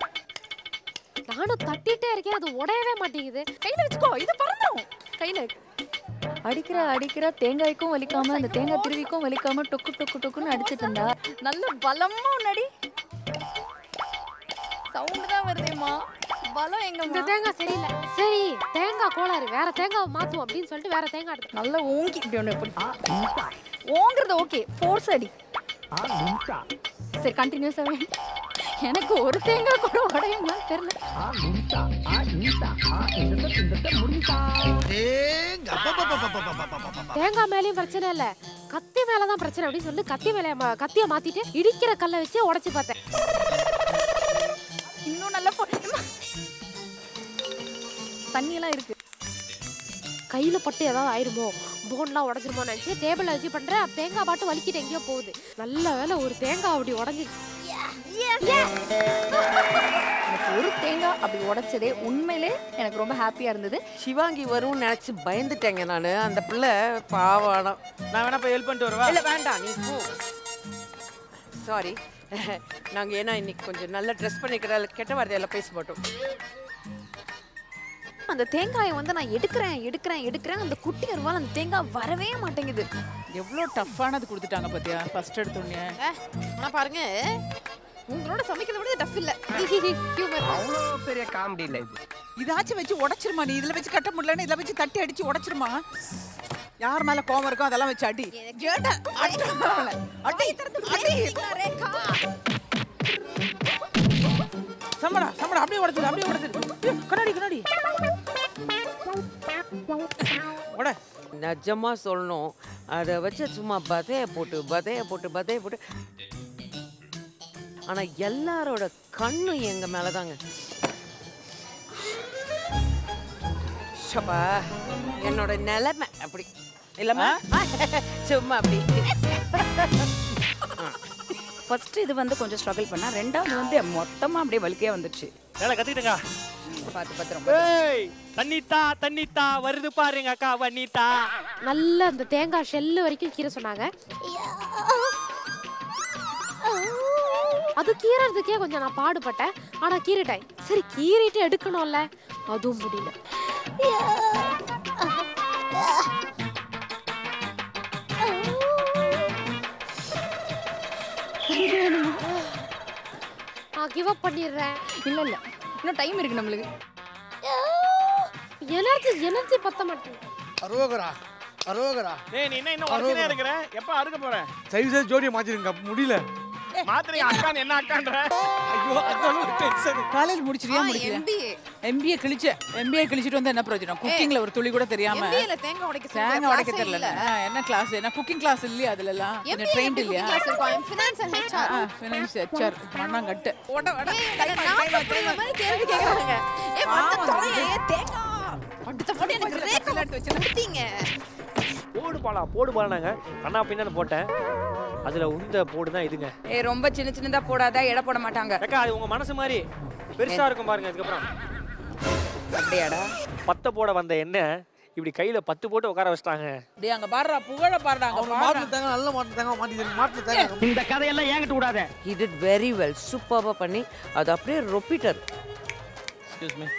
நானும் தட்டிட்டே இருக்கேன், அது உடையவே மாட்டேங்குது. கையில வச்சுக்கோ, இது பறந்துடும். கையில அடிக்கிற தேங்காய்க்கும் வலிக்காம அந்த தேங்காய் திருவிக்கும் வலிக்காம டொக்கு டொக்கு டொக்குன்னு அடிச்சுட்டு இருந்தா. நல்ல பலமா நடி. சவுண்டு தான் வருதேம்மா, பலம் எங்க? இந்த தேங்காய் சரியில்லை. சரி தேங்காய் கோளாறு, வேற தேங்காவை மாத்துவோம் அப்படின்னு சொல்லிட்டு வேற தேங்காய் எடுத்து நல்ல ஓங்கி. இப்படி ஒன்று எப்படி ஓங்குறது? ஓகே ஃபோர்ஸ் அடி. சரி கண்டினியூஸா வேணும். எனக்கு ஒரு தேங்காய் கூட உடையுமா தெரியல. தேங்காய் மேலேயும் பிரச்சனை இல்லை, கத்தி மேலதான் பிரச்சனை அப்படின்னு சொல்லி கத்தியை மாத்திட்டு இடிக்கிற கல்லை வச்சு உடைச்சு பார்த்தேன். இன்னும் நல்லா தண்ணியெல்லாம் இருக்கு. கையில பட்டு ஏதாவது ஆயிருமோ, போன்லாம் உடஞ்சிருமோ நினச்சி டேபிளில் வச்சு பண்ணுறேன். தேங்காய் பாட்டு வலிக்கிட்டு எங்கேயோ போகுது. நல்ல வேலை ஒரு தேங்காய் அப்படி உடஞ்சிச்சு. ஒரு தேங்காய் அப்படி உடைச்சதே உண்மையிலே எனக்கு ரொம்ப ஹாப்பியாக இருந்தது. சிவாங்கி வரும்னு நினச்சி பயந்துட்டேங்க நான். அந்த பிள்ளை பாவாடம். நான் வேணா போய் ஹெல்ப் பண்ணிட்டு வருவேன். இல்லை வேண்டாம் நீ போ. சாரி நாங்கள் ஏன்னா இன்னைக்கு கொஞ்சம் நல்லா ட்ரெஸ் பண்ணிக்கிற கெட்ட வார்த்தையெல்லாம் பேச மாட்டோம். அந்த தேங்காயை வந்து நான் எடுக்கிறேன். அந்த குட்டி அருவாள் அந்த தேங்காய் வரவே மாட்டேங்குது. எவ்வளோ டஃப்பானது கொடுத்துட்டாங்க பார்த்தியா? ஃபர்ஸ்ட் எடுத்தோடனே ஆனால் பாருங்க, உங்களோட சமைக்கிறத விட டஃப் இல்லை. அவ்வளோ பெரிய காமெடி இல்லை இது. இதாச்சும் வச்சு உடச்சிருமா நீ? இதில் வச்சு கட்ட முடியலன்னு இதில் வச்சு தட்டி அடிச்சு உடச்சிருமா? யார் மேலே கோவம் இருக்கோ அதெல்லாம் வச்சு அடி. சம்படா சம்படா நிஜமா சொல்லணும் அதை வச்சு சும்மா பதைய போட்டு பதைய போட்டு பதைய போட்டு. ஆனா எல்லாரோட கண்ணும் எங்க மேலதாங்க. என்னோட நிலைமை அப்படி இல்லமா சும்மா அப்படி. ஃபர்ஸ்ட் இது வந்து கொஞ்சம் ஸ்ட்ரகிள் பண்ணா, ரெண்டாவது வந்து மொத்தமா அப்படியே வலிக்கையா வந்துச்சு. நல்லா கத்திட்டங்க. பாத்து பாத்து. ஏய் தண்ணிதா தண்ணிதா வருது பாருங்க அக்கா வண்ணிதா. நல்ல அந்த தேங்காய் ஷெல் வரைக்கும் கீரை சொன்னாங்க. அது கீறதுக்கே கொஞ்சம் நான் பாடுபட்டேன். ஆனா கீறிட்டேன். சரி கீறிட்டு எடுக்கணும்ல, அதுவும் முடியல. நான் கிவ் அப் பண்ணிடுறேன். இல்ல இல்ல இன்னும் டைம் இருக்கு நம்மளுக்கு. எனர்ஜி எனர்ஜி பத்த மாட்டேன். அரோகரா அரோகரா. டேய் நீ என்ன இன்னும் ஒரே இருக்கற? எப்ப அறுக்க போற? சைஸே ஜோடியை மாத்திடுங்க முடியல. மாத்திரையா அக்கான் என்ன அக்கான்ற? ஐயோ அதானோ டென்ஷன். காலேஜ் முடிச்சிரியா முடிக்கல? MBA கிழிச்சே. MBA கிழிச்சிட்டு வந்து என்ன பிரயோஜனம்? குக்கிங்ல ஒரு துளி கூட தெரியாம. MBA ல தேங்காய் உடைக்க தெரியல. என்ன கிளாஸ்? என்ன குக்கிங் கிளாஸ் இல்லையா அதுலல? என்ன ட்ரெய்ன்ட் இல்லையா? I'm finance and HR. Finance HR. மண்ணங்கட்ட. ஓட ஓட. நான் என்ன மாதிரி கேள்வி கேக்குறாங்க? ஏ மத்த தரையே தேங்காய். அடுத்த போடு எனக்கு ரேக்க லட் வச்சு நிறுத்திங்க. போடு பாலா போடு பாலாங்க. கண்ணா பின்னால போட்டேன். அதுல உந்த போடு தான் இதுங்க. ஏ ரொம்ப சின்ன சின்னதா போடாத எடை போட மாட்டாங்க. அக்கா அது உங்க மனசு மாதிரி பெருசா இருக்கும் பாருங்க. அதுக்கு அப்புறம் அப்படியாடா 10 போட வந்த என்ன இப்படி கையில 10 போட்டு உட்கார வச்சிட்டாங்க. டேய் அங்க பாறா புகழ பாறா அங்க மாட்டதாங்க நல்ல மாட்டதாங்க மாட்டதாங்க. இந்த கதையெல்லாம் ஏங்கிட்டு கூடாதே. He did very well. சூப்பரா பண்ணி அது அப்படியே ரிப்பீட்டர். Excuse me.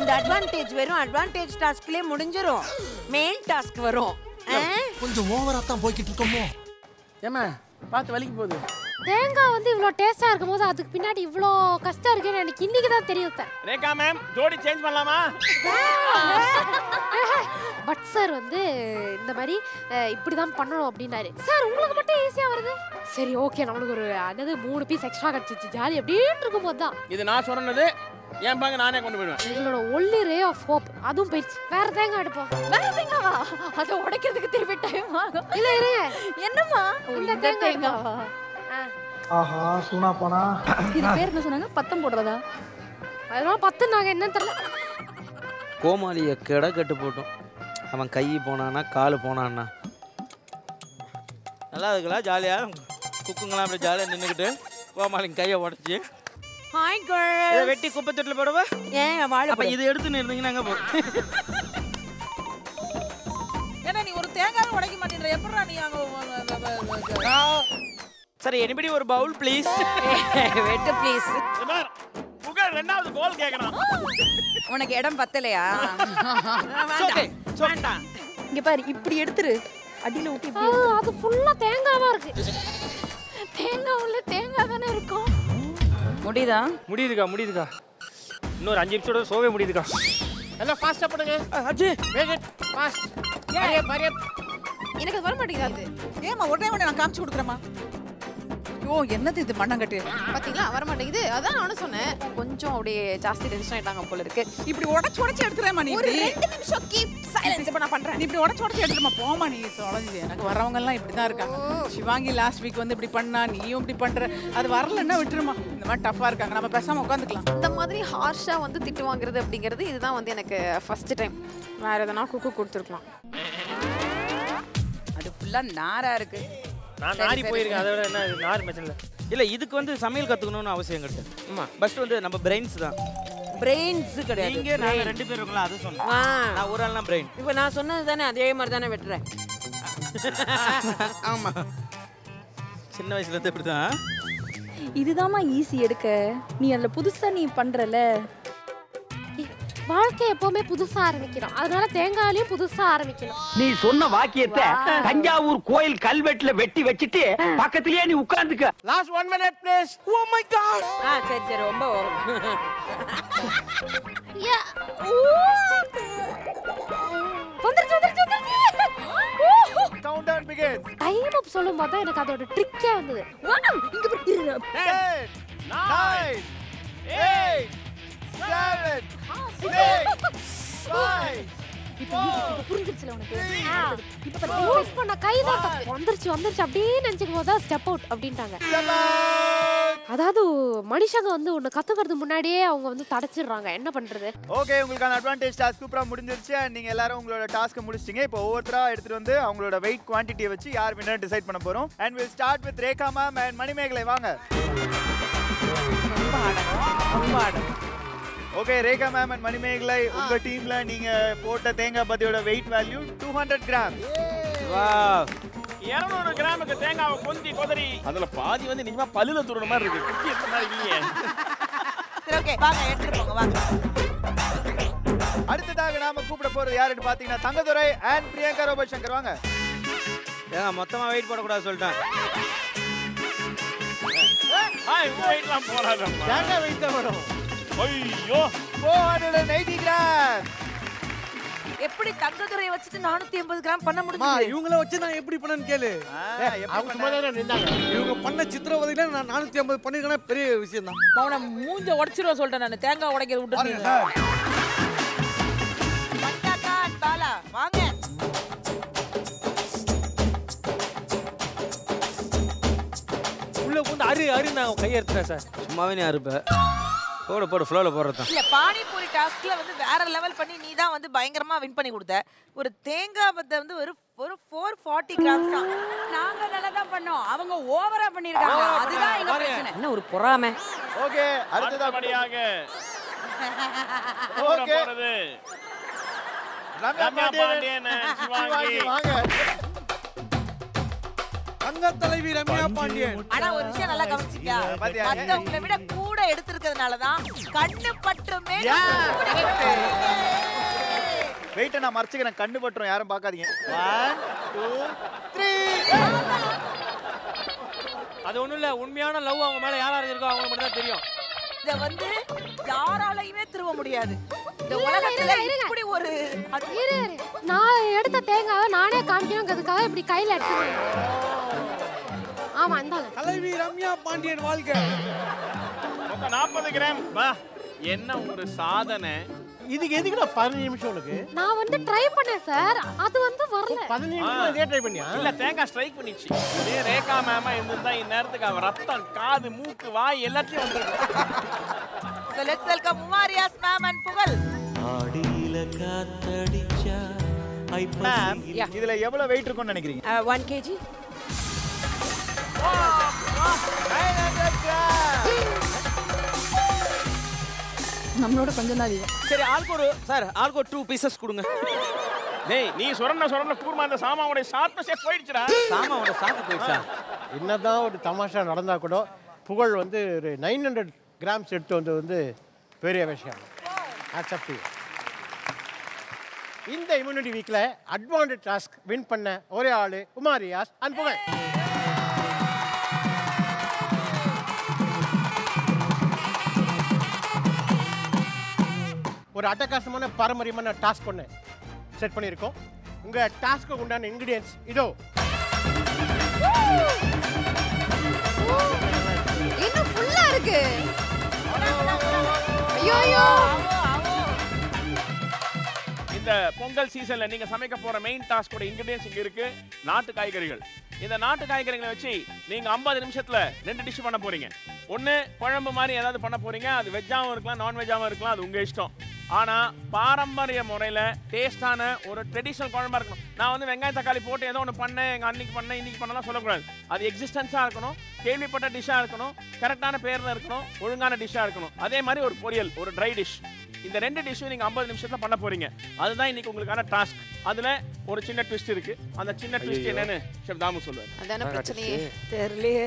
இந்த அட்வான்டேஜ் வெறும் அட்வான்டேஜ் டாஸ்க்லயே முடிஞ்சிரும். மெயின் டாஸ்க் வரும். கொஞ்சம் ஓவரா தான் போயிட்டு இருக்கோமோ. ஏமா பாத்து வலிக்கு போகுது. தேங்காய் வந்து இவ்ளோ டேஸ்டா இருக்கும்போது அதுக்கு பின்னாடி இவ்ளோ கஷ்டம் இருக்கே எனக்கு இன்னைக்கு தான் தெரியுது. ரேகா மேம் ஜோடி சேஞ்ச் பண்ணலாமா? பட் சார் வந்து இந்த மாதிரி இப்படி தான் பண்ணணும் அப்படினாரு. சார் உங்களுக்கு மட்டும் ஈஸியா வருது. சரி ஓகே நமக்கு ஒரு அதாவது 3 பீஸ் எக்ஸ்ட்ரா கட்டிச்சு ஜாலி அப்படியே இருக்கும்போது தான். இது நான் சொன்னது. ஏன் பாங்க நானே கொண்டு போயிடுவேன். எங்களோட ஒன்லி ரே ஆஃப் ஹோப் அதுவும் போயிடுச்சு. வேற தேங்காய் எடுப்போம். வேற தேங்காவா? அதை உடைக்கிறதுக்கு திருப்பி டைம் ஆகும். இல்ல இல்ல என்னம்மா இந்த தேங்காவா? ஆஹா சுனா போனா இது பேர் என்ன சொன்னாங்க? பத்தம் போடுறதா? அதனால பத்து நாங்க என்ன தெரியல. கோமாளியை கெட கட்டு போட்டோம். அவன் கை போனானா காலு போனான்னா நல்லா இருக்கலாம் ஜாலியாக குக்குங்களாம். அப்படி ஜாலியாக நின்றுக்கிட்டு கோமாளிங்க கையை உடச்சி Hi girl. இத வெட்டி குப்பை தொட்டில போடுவ. ஏன் வாளை அப்ப இது எடுத்து நின்னீங்கனா அங்க போ. ஏன்னா நீ ஒரு தேங்காய் உடைக்க மாட்டேன்ற எப்பறா நீ அங்க. சரி anybody ஒரு பவுல் ப்ளீஸ். Wet please. சுமார் புகழ் ரெண்டாவது கோல் கேக்கணும். உனக்கு இடம் பத்தலையா? வேண்டாம் வேண்டாம். இங்க பாரு இப்படி எடுத்துரு. அடியில ஊத்தி இப்படி. அது ஃபுல்லா தேங்காவா இருக்கு. தேங்காய் உள்ள தேங்காய் தான இருக்கும். முடியுதா? முடியுதுக்கா முடியுதுக்கா. இன்னொரு 5 நிமிஷத்தோட சோவே முடியுதுக்கா. நல்லா ஃபாஸ்டா பண்ணுங்க. அஜி வேக ஃபாஸ்ட். ஏய் மரிய எனக்கு வர மாட்டேங்குது. ஏமா ஒரே ஒண்ணே நான் காமிச்சு கொடுக்கறமா. ஐயோ என்னது இது மண்ணங்கட்டு. பாத்தீங்களா வர மாட்டேங்குது. அதான் நான் சொன்னேன் கொஞ்சம் அப்படியே ಜಾಸ್ತಿ டென்ஷன் ஆயிட்டாங்க போல இருக்கு. இப்படி உடைச்சு உடைச்சு எடுத்துறேமா நீ. ஒரு 2 நிமிஷம் கீப் சைலன்ஸ் இப்ப நான் பண்றேன். நீ இப்படி உடைச்சு உடைச்சு எடுத்துறமா போமா நீ சொலஞ்சு. எனக்கு வரவங்க எல்லாம் இப்படி தான் இருக்காங்க. சிவாங்கி லாஸ்ட் வீக் வந்து இப்படி பண்ணா நீயும் இப்படி பண்ற. அது வரலன்னா விட்டுருமா. நம்ம டஃபா இருக்காங்க நம்ம பேசாம உட்கார்ந்துக்கலாம். இந்த மாதிரி ஹார்ஷா வந்து திட்டு வாங்குறது அப்படிங்கிறது இதுதான் வந்து எனக்கு ஃபர்ஸ்ட் டைம். வேற எதனா குக்கு கொடுத்துறலாம். அது ஃபுல்லா நாரா இருக்கு. நான் நாரி போயிருக்கேன். அதோட என்ன நார் மச்சல்ல. இல்ல இதுக்கு வந்து சமையல் கத்துக்கணும்னு அவசியம் இல்ல. ஆமா ஃபர்ஸ்ட் வந்து நம்ம பிரைன்ஸ் தான். பிரைன்ஸ் கிடையாது. நீங்க நாங்க ரெண்டு பேர் இருக்கோம்ல அது சொன்னா. நான் ஒரு ஆள் தான் பிரைன். இப்போ நான் சொன்னது தானே அதே மாதிரி தானே வெட்றேன். ஆமா சின்ன வயசுல இருந்து இப்படி தான். இதுதான்மா ஈஸி எடுக்க. நீ அதுல புதுசா நீ பண்றல. வாழ்க்கை எப்பவுமே புதுசா ஆரம்பிக்கிறோம். அதனால தேங்காயிலையும் புதுசா ஆரம்பிக்கணும். நீ சொன்ன வாக்கியத்தை தஞ்சாவூர் கோயில் கல்வெட்டுல வெட்டி வச்சிட்டு பக்கத்திலேயே நீ உட்கார்ந்துக்க. Last 1 minute please. Oh my god. சரி சரி ரொம்ப யா ஓ வந்துருச்சு வந்துருச்சு வந்துருச்சு. Count down begin. Time up solum paatha enakku adoda trick ah vandhudu. Wow, inga par 10 9 8 7 6 5 புரிஞ்சிருச்சுல உனக்கு இப்போ பத்தி யூஸ் பண்ண கை தான் தப்பு வந்திருச்சு வந்திருச்சு அப்படியே நினைச்சுக்கு போதா ஸ்டெப் அவுட் அப்படிட்டாங்க அதாவது மனுஷங்க வந்து ஒண்ணு கத்துக்கிறது முன்னாடியே அவங்க வந்து தடச்சிடுறாங்க என்ன பண்றது ஓகே உங்களுக்கான அட்வான்டேஜ் டாஸ்க் சூப்பரா முடிஞ்சிருச்சு நீங்க எல்லாரும் உங்களோட டாஸ்க்க முடிச்சிட்டீங்க இப்போ ஓவர்த்ரா எடுத்துட்டு வந்து அவங்களோட weight quantity வச்சு யார் வின்னர் டிசைட் பண்ண போறோம் and we'll start with Rekha ma'am and Manimekalai வாங்க Okay, Rekha ma'am and Manimegalai, your team la neenga potta thenga pathiyoda weight value 200 grams. Wow. 200 grams ku thenga kondi kodari. Adala paadi vandu nijama palula thurana maari irukku. Kiki enna illiye. Sir okay, vaanga eduthu ponga vaanga. Aduthaga naama koopida poradhu yaar nu paathina Thangadurai and Priyanka Robasankar vaanga. Enga mottama weight poda koodadu soltan. Hi, weight la poradam. Thenga weight varum. ஐயோ 480 gram எப்படி தங்கதுரை வச்சிட்டு 480 gram பண்ண முடியுமா இவங்கள வச்சு நான் எப்படி பண்ணேன்னு கேளு அவங்க மேல நின்னாங்க இவங்க பண்ண சித்திரவதையில நான் 480 பண்ணிருக்கேனா பெரிய விஷயம் தான் அவன மூஞ்ச உடைச்சிரவ சொல்றேன் நான் தேங்காய் உடைக்க விட்டுட்டீங்க பட்டாக்கா பாலா வாங்க உள்ள கொண்டு அரி நான் கை எடுத்துறேன் சார் சும்மாவே நான் அறுப்பேன் போடு போடு ஃப்ளோல போறத இல்ல பானி பூரி டாஸ்க்ல வந்து வேற லெவல் பண்ணி நீ தான் வந்து பயங்கரமா வின் பண்ணி கொடுத்த ஒரு தேங்காய் பத்த வந்து ஒரு 440 கிராம்ஸ் தான் நாங்க நல்லா தான் பண்ணோம் அவங்க ஓவரா பண்ணிருக்காங்க அதுதான் எங்க பிரச்சனை என்ன ஒரு பொறாமை ஓகே அடுத்து அப்படியாக ஓகே போறது ரம்யா பாண்டியன் சிவாங்கி வாங்க தங்க தலைவி ரம்யா பாண்டியன் அட ஒரு விஷயம் நல்லா கவனிச்சியா அத உங்களை விட எடுத்துக்கிறதுனால தான் கண்ணு பற்றமே வெயிட் انا மர்ச்சிக்கிறேன் கண்ணு பற்றோம் யாரும் பார்க்காதீங்க 1 2 3 அது ஒண்ணு இல்ல உண்மையான லவ் அவங்க மேல யாரா இருக்கோ அவங்க மட்டும் தான் தெரியும் இத வந்து யாராலயுமே திரும்ப முடியாது இந்த உலகத்துல இப்படி ஒரு நான் எடுத்த தேங்காவை நானே காமிக்கணும்ங்கிறதுக்காக இப்படி கையில எடுத்துறேன் ஆமா அந்த தலைவி ரம்யா பாண்டியன் வாழ்க்கை 40 கிராம் பா என்ன ஒரு சாதனை இதுக்கு எதுக்குடா 15 நிமிஷம் உங்களுக்கு நான் வந்து ட்ரை பண்ணேன் சார் அது வந்து வரல 15 நிமிஷம் இதே ட்ரை பண்ணியா இல்ல தேங்கா ஸ்ட்ரைக் பண்ணிச்சு இதே ரேகா மாமா இருந்தா இந்த நேரத்துக்கு அவ ரத்தம் காது மூக்கு வாய் எல்லாத்தையும் வந்துருக்கு so let's welcome Uma Riyaz ma'am and Pugazh ஆடியில காத்தடிச்சா ஐபஸ் இதுல எவ்வளவு weight இருக்கும்னு நினைக்கிறீங்க 1 kg 900 கிராம் நம்மளோட பஞ்சனா இல்ல சரி ஆல்கோர் சார் ஆல்கோர் 2 பீசஸ் கொடுங்க டேய் நீ சொரண கூர்மா அந்த சாமாவோட சாத்மசே போயிடுச்சுடா சாமாவோட சாத்து போயிடுச்சா என்னதா ஒரு தமாஷா நடந்தா கூட புகழ் வந்து 900 கிராம்ஸ் எடுத்து வந்து வந்து பெரிய விஷயம் அச்சப்பி இந்த இம்யூனிட்டி வீக்ல அட்வான்ஸ்ட் டாஸ்க் வின் பண்ண ஒரே ஆளு உமாரியாஸ் அண்ட் புகழ் ஒரு அட்டகாசமான பாரம்பரியமான டாஸ்க் ஒன்று செட் பண்ணியிருக்கோம் உங்கள் டாஸ்க்கு உண்டான இன்கிரீடியன்ஸ் இதோ இன்னும் ஃபுல்லாக இருக்கு ஐயோ இந்த பொங்கல் சீசனில் நீங்கள் சமைக்க போகிற மெயின் டாஸ்கோட இன்கிரீடியன்ஸ் இங்கே இருக்கு நாட்டு காய்கறிகள் இந்த நாட்டு காய்கறிகளை வச்சு நீங்கள் 50 நிமிஷத்தில் 2 டிஷ் பண்ண போகிறீங்க ஒன்று குழம்பு மாதிரி ஏதாவது பண்ண போகிறீங்க அது வெஜ்ஜாகவும் இருக்கலாம் நான்வெஜ்ஜாகவும் இருக்கலாம் அது உங்கள் இஷ்டம் ஆனா பாரம்பரிய முறையில டேஸ்டான ஒரு ட்ரெடிஷனல் குழம்பா இருக்கணும் நான் வந்து வெங்காய தக்காளி போட்டு ஏதோ ஒன்று பண்ணேன் எங்கள் அன்னைக்கு பண்ணேன் இன்னைக்கு பண்ணலாம் சொல்லக்கூடாது அது எக்ஸிஸ்டன்ஸாக இருக்கணும் கேள்விப்பட்ட டிஷ்ஷாக இருக்கணும் கரெக்டான பேரில் இருக்கணும் ஒழுங்கான டிஷ்ஷாக இருக்கணும் அதே மாதிரி ஒரு பொரியல் ஒரு ட்ரை டிஷ் இந்த 2 டிஷ்ஷும் நீங்கள் 50 நிமிஷத்தில் பண்ண போறீங்க அதுதான் இன்னைக்கு உங்களுக்கான டாஸ்க் அதுல ஒரு சின்ன ட்விஸ்ட் இருக்கு அந்த சின்ன ட்விஸ்ட் என்னன்னு ஷெஃப் தாமு சொல்லுவாங்க அதான பிரச்சனையே தெரியலையே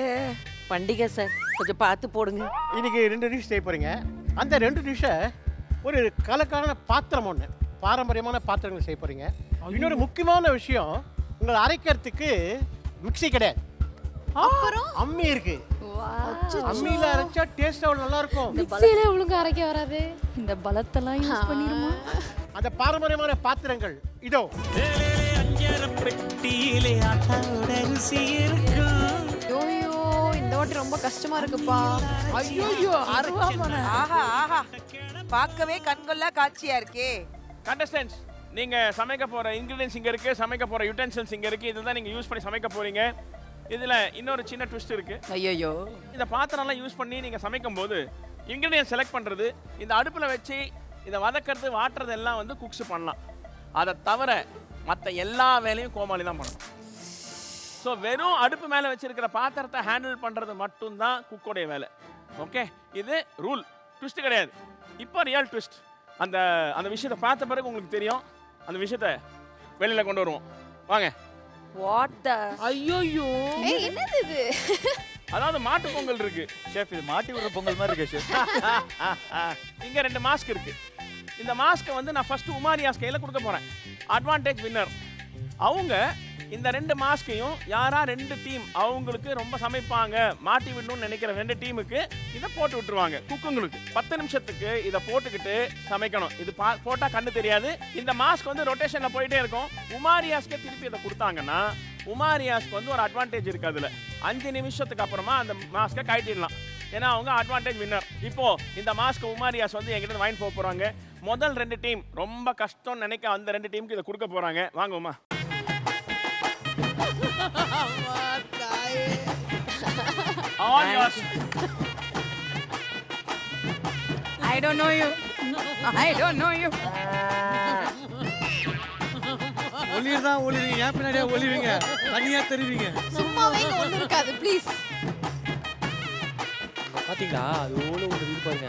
பண்டிகை சார் கொஞ்சம் பார்த்து போடுங்க இன்னைக்கு 2 டிஷ் செய்ய போறீங்க அந்த 2 டிஷ்ஷை ஒரு கலக்கான பாத்திரம் ஒன்று பாரம்பரியமான பாத்திரங்கள் செய்ய போகிறீங்க இன்னொரு முக்கியமான விஷயம் உங்களை அரைக்கிறதுக்கு மிக்சி கிடையாது அம்மி இருக்கு அம்மியில் அரைச்சா டேஸ்ட் அவ்வளோ நல்லாயிருக்கும் மிக்சியில ஒழுங்காக அரைக்க வராது இந்த பலத்தெல்லாம் யூஸ் பண்ணிடுமா அந்த பாரம்பரியமான பாத்திரங்கள் இதோ ரொட்டியிலே ஆட்டாவோட ருசி இருக்கும். ஐயோ இந்த வாட்டி ரொம்ப கஷ்டமா இருக்குப்பா. ஐயோ அருவாமன. ஆஹா ஆஹா பார்க்கவே கண்கொள்ளா காட்சியா இருக்கே. கண்டஸ்டன்ட்ஸ் நீங்க சமைக்க போற இன்கிரிடியன்ஸ் இங்க இருக்கு, சமைக்க போற யுடென்சில்ஸ் இங்க இருக்கு. இதுதான் நீங்க யூஸ் பண்ணி சமைக்க போறீங்க. இதுல இன்னொரு சின்ன ட்விஸ்ட் இருக்கு. ஐயோ இந்த பாத்திரம்லாம் யூஸ் பண்ணி நீங்க சமைக்கும்போது இன்கிரிடியன்ஸ் செலக்ட் பண்றது, இந்த அடுப்புல வச்சு இதை வதக்கிறது வாட்டுறது எல்லாம் வந்து குக்ஸ் பண்ணலாம். அதை தவிர மற்ற எல்லா வேலையும் கோமாளி தான் பண்ணணும். ஸோ வெறும் அடுப்பு மேலே வச்சிருக்கிற பாத்திரத்தை ஹேண்டில் பண்ணுறது மட்டும்தான் குக்கோடைய வேலை. ஓகே இது ரூல், ட்விஸ்ட் கிடையாது. இப்போ ரியல் ட்விஸ்ட். அந்த அந்த விஷயத்தை பார்த்த பிறகு உங்களுக்கு தெரியும். அந்த விஷயத்தை வெளியில் கொண்டு வருவோம் வாங்க. ஐயோ என்னது இது? அதாவது மாட்டு பொங்கல் இருக்கு ஷெஃப். இது மாட்டி விடுற பொங்கல் மாதிரி இருக்கு ஷெஃப். இங்கே ரெண்டு மாஸ்க் இருக்கு. இந்த மாஸ்க்கை வந்து நான் ஃபர்ஸ்ட் உமாரியா ஸ்கேல கொடுக்க போறேன். Advantage winner. அவங்க இந்த ரெண்டு மாஸ்கையும் யாரா ரெண்டு டீம் அவங்களுக்கு ரொம்ப சமைப்பாங்க மாட்டி விடணும்னு நினைக்கிற ரெண்டு டீமுக்கு இதை போட்டு விட்டுருவாங்க. குக்குங்களுக்கு 10 நிமிஷத்துக்கு இதை போட்டுக்கிட்டு சமைக்கணும். இது போட்டால் கண்ணு தெரியாது. இந்த மாஸ்க் வந்து ரொட்டேஷனில் போயிட்டே இருக்கும். உமாரியாஸ்க்கே திருப்பி இதை கொடுத்தாங்கன்னா உமாரியாஸ்க்கு வந்து ஒரு அட்வான்டேஜ் இருக்குது. அதில் 5 நிமிஷத்துக்கு அப்புறமா அந்த மாஸ்க்கை கழட்டிடலாம். ஏன்னா அவங்க அட்வான்டேஜ் வின்னர். இப்போது இந்த மாஸ்க்கு உமாரியாஸ் வந்து என்கிட்ட வாங்கி போக போகிறாங்க. முதல் ரெண்டு டீம் ரொம்ப கஷ்டம்னு நினைக்க அந்த ரெண்டு டீமுக்கு இதை கொடுக்க போகிறாங்க. வாங்க Uma. All yours. I don't know you. ஒளிர்தா ஒளிருங்க. ஏன் பின்னாடியா ஒளிருங்க? தனியா தெரிவீங்க. சும்மாவே ஒண்ணு இருக்காது ப்ளீஸ். பாத்தீங்களா அது ஓடு ஓடு இருக்கு பாருங்க.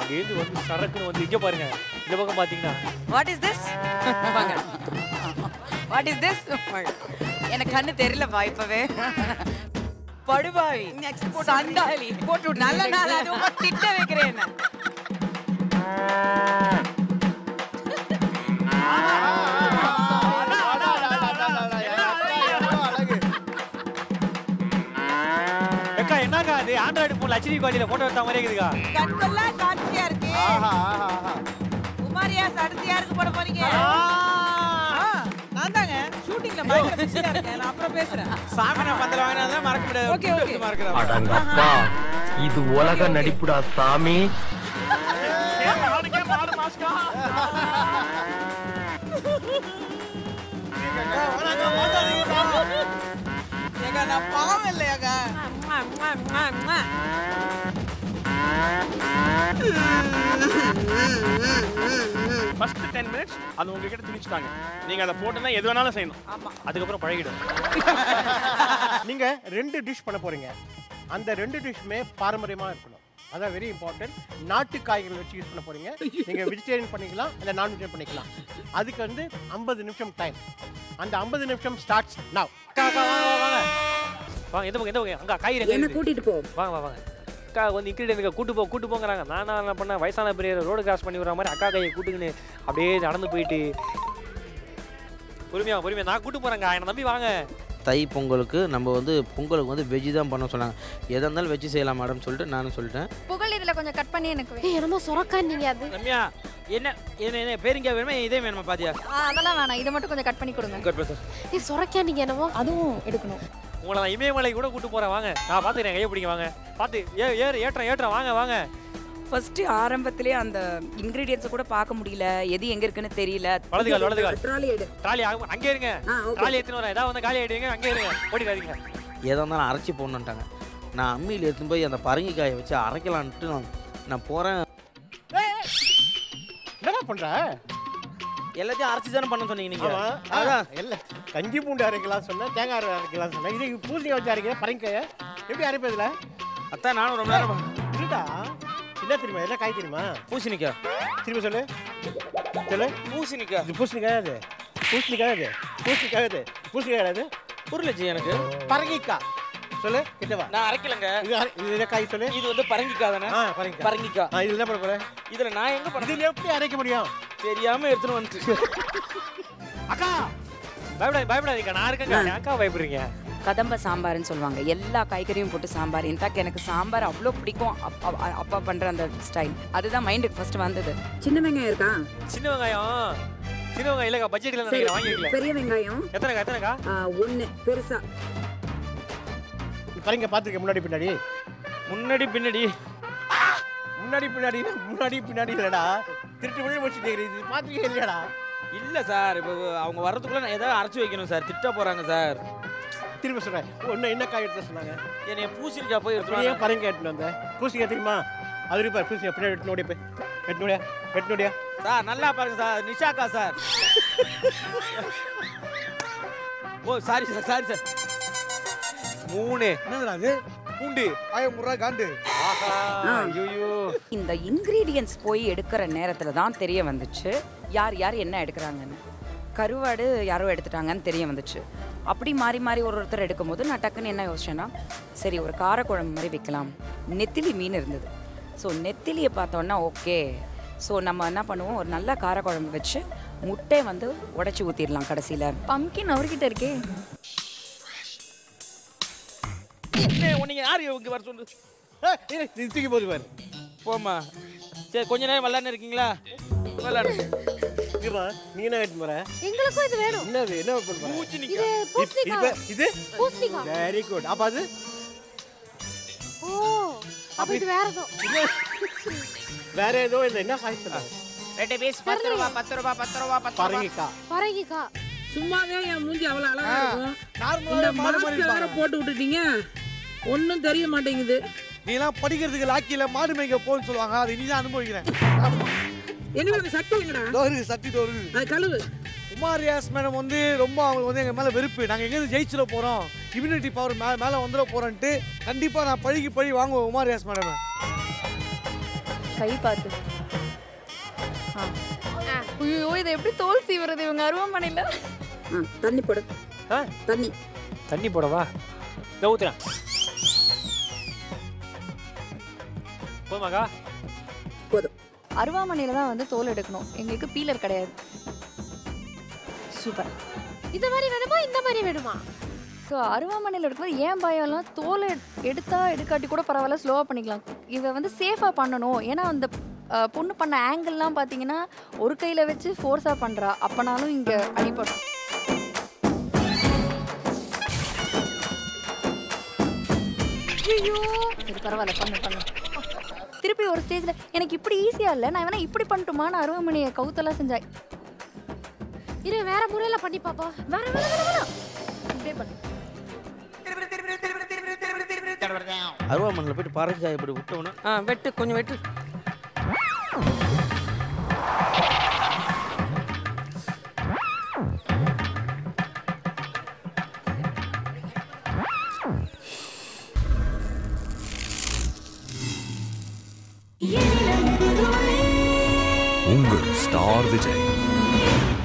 அங்க ஏந்து வந்து சரக்குன்னு வந்து இங்க பாருங்க. இந்த பக்கம் பாத்தீங்களா? What is this? வாங்க. What is this? எனக்கு கண்ணு தெரியல வாய்ப்பவே. படுபாவி சண்டாளி போட்டு நல்ல நாள் அது உங்க திட்ட வைக்கிறேன். அக்கா என்னக்கா அது ஆண்ட்ராய்டு போன் ஹெச்டி குவாலிட்டியில போட்டோ எடுத்த மாதிரி இருக்குதுக்கா. கண்கொள்ளாத காட்சியா இருக்கு. உமாரியா அடுத்து யாருக்கு போட போறீங்க? இது உலக நடிப்புடா சாமி. ஃபர்ஸ்ட் 10 மினிட்ஸ் அது உங்ககிட்ட திணிச்சுட்டாங்க. நீங்க அதை போட்டுனா எது வேணாலும் செய்யணும். அதுக்கப்புறம் பழகிடும். நீங்க 2 டிஷ் பண்ண போறீங்க. அந்த 2 டிஷ்மே பாரம்பரியமா இருக்கணும். அதான் வெரி இம்பார்ட்டன்ட். நாட்டு காய்கறிகள் வச்சு யூஸ் பண்ண போறீங்க. நீங்க வெஜிடேரியன் பண்ணிக்கலாம் இல்லை நான்வெஜிடேரியன் பண்ணிக்கலாம். அதுக்கு வந்து 50 நிமிஷம் டைம். அந்த 50 நிமிஷம் ஸ்டார்ட்ஸ் நவ். வாங்க எந்த காய்கறி என்ன கூட்டிட்டு போ. வாங்க வாங்க வாங்க. அக்கா வந்து இன்க்ரீடியன்ட் கூட்டு போங்கிறாங்க. நான் என்ன பண்ண வயசான பெரிய ரோடு கிராஸ் பண்ணி விடுற மாதிரி அக்கா கையை கூட்டுக்குன்னு அப்படியே நடந்து போயிட்டு. பொறுமையா நான் கூட்டு போகிறேங்க. என்னை நம்பி வாங்க. தை பொங்கலுக்கு நம்ம வந்து பொங்கலுக்கு வந்து வெஜ்ஜி தான் பண்ண சொன்னாங்க. எதாக இருந்தாலும் வெஜ்ஜி செய்யலாம் மேடம் சொல்லிட்டு நானும் சொல்லிட்டேன். புகழ் இதில் கொஞ்சம் கட் பண்ணி எனக்கு என்னமோ சொரக்கா நீங்கள் அது ரம்யா என்ன என்ன பேருங்க வேணுமா இதே வேணுமா பாத்தியா? அதெல்லாம் வேணாம். இதை மட்டும் கொஞ்சம் கட் பண்ணி கொடுங்க. நீ சொரக்கா நீங்கள் என்னமோ அதுவும் எடுக்கணும். உங்களை நான் இமயமலை கூட கூப்பிட்டு போகிறேன். வாங்க நான் பார்த்துக்கிறேன். கையை பிடிங்க. வாங்க பார்த்து ஏற்றேன். வாங்க வாங்க. ஃபர்ஸ்ட் ஆரம்பத்திலே அந்த இன்கிரீடியன்ஸை கூட பார்க்க முடியல. எது எங்கே இருக்குன்னு தெரியல. வலதுகால் ட்ராலி ஆகும். அங்கே இருங்க. ட்ராலி எடுத்துன்னு வரேன். ஏதாவது வந்து காலி ஆகிடுவீங்க. அங்கே இருங்க. ஓடிக்காதீங்க. ஏதோ இருந்தாலும் அரைச்சி போடணுன்ட்டாங்க. நான் அம்மியில் எடுத்துன்னு போய் அந்த பரங்கிக்காயை வச்சு அரைக்கலான்ட்டு நான் போகிறேன். என்னடா பண்ணுறேன்? எல்லாத்தையும் அரைச்சி தானே பண்ண சொன்னீங்க நீங்கள். அதான் இல்லை கஞ்சி பூண்டு அரைக்கலாம் சொன்னேன், தேங்காய் அரைக்கலாம் சொன்னேன். இது பூசணியை வச்சு அரைக்கிறேன். பரங்கிக்காயை எப்படி அரைப்பதில்ல அத்தான்? நானும் ரொம்ப நேரம் இல்லைடா. என்ன தெரியுமா? என்ன காய் தெரியுமா? பூசணிக்காய். திரும்ப சொல்லு சொல்லு. பூசணிக்காய். இது பூசணிக்காயாது புரியலச்சு எனக்கு. பரங்கிக்காய் சொல்லு. கிட்டவா நான் அரைக்கலங்க. இது காய் சொல்லு. இது வந்து பரங்கிக்காய் தானே? பரங்கிக்காய். இது என்ன பண்ண போகிறேன்? இதில் நான் எங்கே பண்ண? இதில் எப்படி அரைக்க முடியும்? தெரியாம எடுத்துன்னு வந்துச்சு. அக்கா பயப்படாதீங்க. நான் இருக்கேன். அக்கா பயப்படுறீங்க. கதம்ப சாம்பார்னு சொல்லுவாங்க. எல்லா காய்கறியும் போட்டு சாம்பார். இன்ஃபேக்ட் எனக்கு சாம்பார் அவ்வளோ பிடிக்கும். அப்பா பண்ணுற அந்த ஸ்டைல் அதுதான் மைண்டுக்கு ஃபர்ஸ்ட் வந்தது. சின்ன வெங்காயம் இருக்கா? சின்ன வெங்காயம் சின்னவங்க இல்லக்கா பட்ஜெட்ல நான் வாங்கிட்டேன். பெரிய வெங்காயம் எத்தனைக்கா எத்தனைக்கா? ஒண்ணு பெருசா. கறிங்க பாத்துக்க முன்னாடி பின்னாடி. முன்னாடி பின்னாடி. முன்னாடி பின்னாடி முன்னாடி பின்னாடி இல்லடா. திருட்டு விழி வச்சிட்டே இருக்கு. பாத்துக்கே இல்லடா. இல்ல சார் இப்போ அவங்க வரதுக்குள்ள நான் ஏதாவது அரைச்சு வைக்கணும் சார். திட்ட போறாங்க சார். திரும்ப சொல்றேன். ஒண்ணு என்ன காய் எடுத்து சொன்னாங்க? என்ன பூசிக்கா போய் எடுத்துறானே பரங்க எடுத்துட்டு வந்தேன். பூசிக்கே தெரியுமா? அதுல பாரு பூசி அப்படியே எடுத்து ஓடி போய். எடுத்துடே எடுத்துடே. சார் நல்லா பாருங்க சார் நிஷாக்கா sir. Oh sorry sir sorry sir. மூணு என்னடா அது? பூண்டு ஆய முறை காண்டு. ஆஹா ஐயோ. இந்த இன்கிரிடியன்ட்ஸ் போய் எடுக்கிற நேரத்துல தான் தெரிய வந்துச்சு யார் யார் என்ன எடுக்கறாங்கன்னு. கருவாடு யாரோ எடுத்துட்டாங்கன்னு தெரிய வந்துச்சு. அப்படி மாறி மாறி ஒரு ஒருத்தர் எடுக்கும்போது நான் டக்குன்னு என்ன யோசிச்சேன்னா சரி ஒரு காரக்குழம்பு மாதிரி வைக்கலாம். நெத்திலி மீன் இருந்தது. ஸோ நெத்திலியை பார்த்தோன்னா ஓகே ஸோ நம்ம என்ன பண்ணுவோம் ஒரு நல்ல காரக்குழம்பு வச்சு முட்டை வந்து உடச்சி ஊற்றிடலாம் கடைசியில். பம்கின் அவர்கிட்ட இருக்கே நீங்கள் யார் இங்கே வர சொல்லு தூக்கி போதுவார் போம்மா. சரி கொஞ்ச நேரம் விளாட்னு இருக்கீங்களா? விளாடுறா நீ என்ன கேட்டு போகிறேன் எங்களுக்கும் இது வேணும். என்ன என்ன பண்ணுறேன் இது? Very good. அப்போ அது ஓ அப்போ இது வேறு ஏதோ வேற ஏதோ இல்லை என்ன காய் சொல்லுங்க. ரெண்டு பீஸ் 10 ரூபா 10 ரூபா 10 ரூபா 10 ரூபா. பரங்கிக்கா பரங்கிக்கா சும்மாவே என் மூஞ்சி அவ்வளோ அழகா இருக்கும். நார்மலா மாடு வேற போட்டு விட்டுட்டீங்க ஒன்றும் தெரிய மாட்டேங்குது. நீலாம் படிக்கிறதுக்கு லாக்கியில மாடு மேய்க்க போன்னு சொல்லுவாங்க அது நீ தான் அனுபவிக்கிறேன். என்ன உனக்கு சட்டி எங்கடா? தோறு சட்டி தோறு அது கழுவு. குமார் யாஸ் மேடம் வந்து ரொம்ப அவங்களுக்கு வந்து எங்கள் மேலே வெறுப்பு. நாங்கள் எங்கேருந்து ஜெயிச்சிட போகிறோம் இம்யூனிட்டி பவர் மேலே வந்துட போகிறோன்ட்டு கண்டிப்பாக நான் பழிக்கு பழி வாங்குவேன் குமார் யாஸ் மேடம். கை பார்த்து ஐயோ இதை எப்படி தோல் சீவுறது இவங்க அருவமனையில். தண்ணி போடு தண்ணி தண்ணி போடவா இதை ஊத்துறேன் போதுமாக்கா போதும். அருவாமனையில் தான் வந்து தோல் எடுக்கணும் எங்களுக்கு பீலர் கிடையாது. சூப்பர். இந்த மாதிரி வேணுமா இந்த மாதிரி வேணுமா? ஸோ அருவாமனையில் எடுக்கும்போது ஏன் பயம்லாம் தோலை எடுத்தால் எடுக்காட்டி கூட பரவாயில்ல ஸ்லோவாக பண்ணிக்கலாம். இதை வந்து சேஃபாக பண்ணணும் ஏன்னா அந்த பொண்ணு பண்ண ஆங்கிள்லாம் பார்த்தீங்கன்னா ஒரு கையில் வச்சு ஃபோர்ஸாக பண்ணுறா அப்போனாலும் இங்கே அடிப்படும். சரி பரவாயில்ல பண்ணு பண்ணு. திருப்பி ஒரு ஸ்டேஜில் எனக்கு இப்படி ஈஸியாக இல்லை நான் வேணா இப்படி பண்ணிட்டுமான்னு அருவாமனையை கவுத்தெல்லாம் செஞ்சாய். இரு வேற முறையில பண்ணி பாப்பா வேற வேற வேற இப்படியே பண்ணு. அருவாமனையில போய் பரஞ்சாய் இப்படி விட்டவன வெட்டு கொஞ்சம் வெட்டு. உங்கள் ஸ்டார் விஜய்.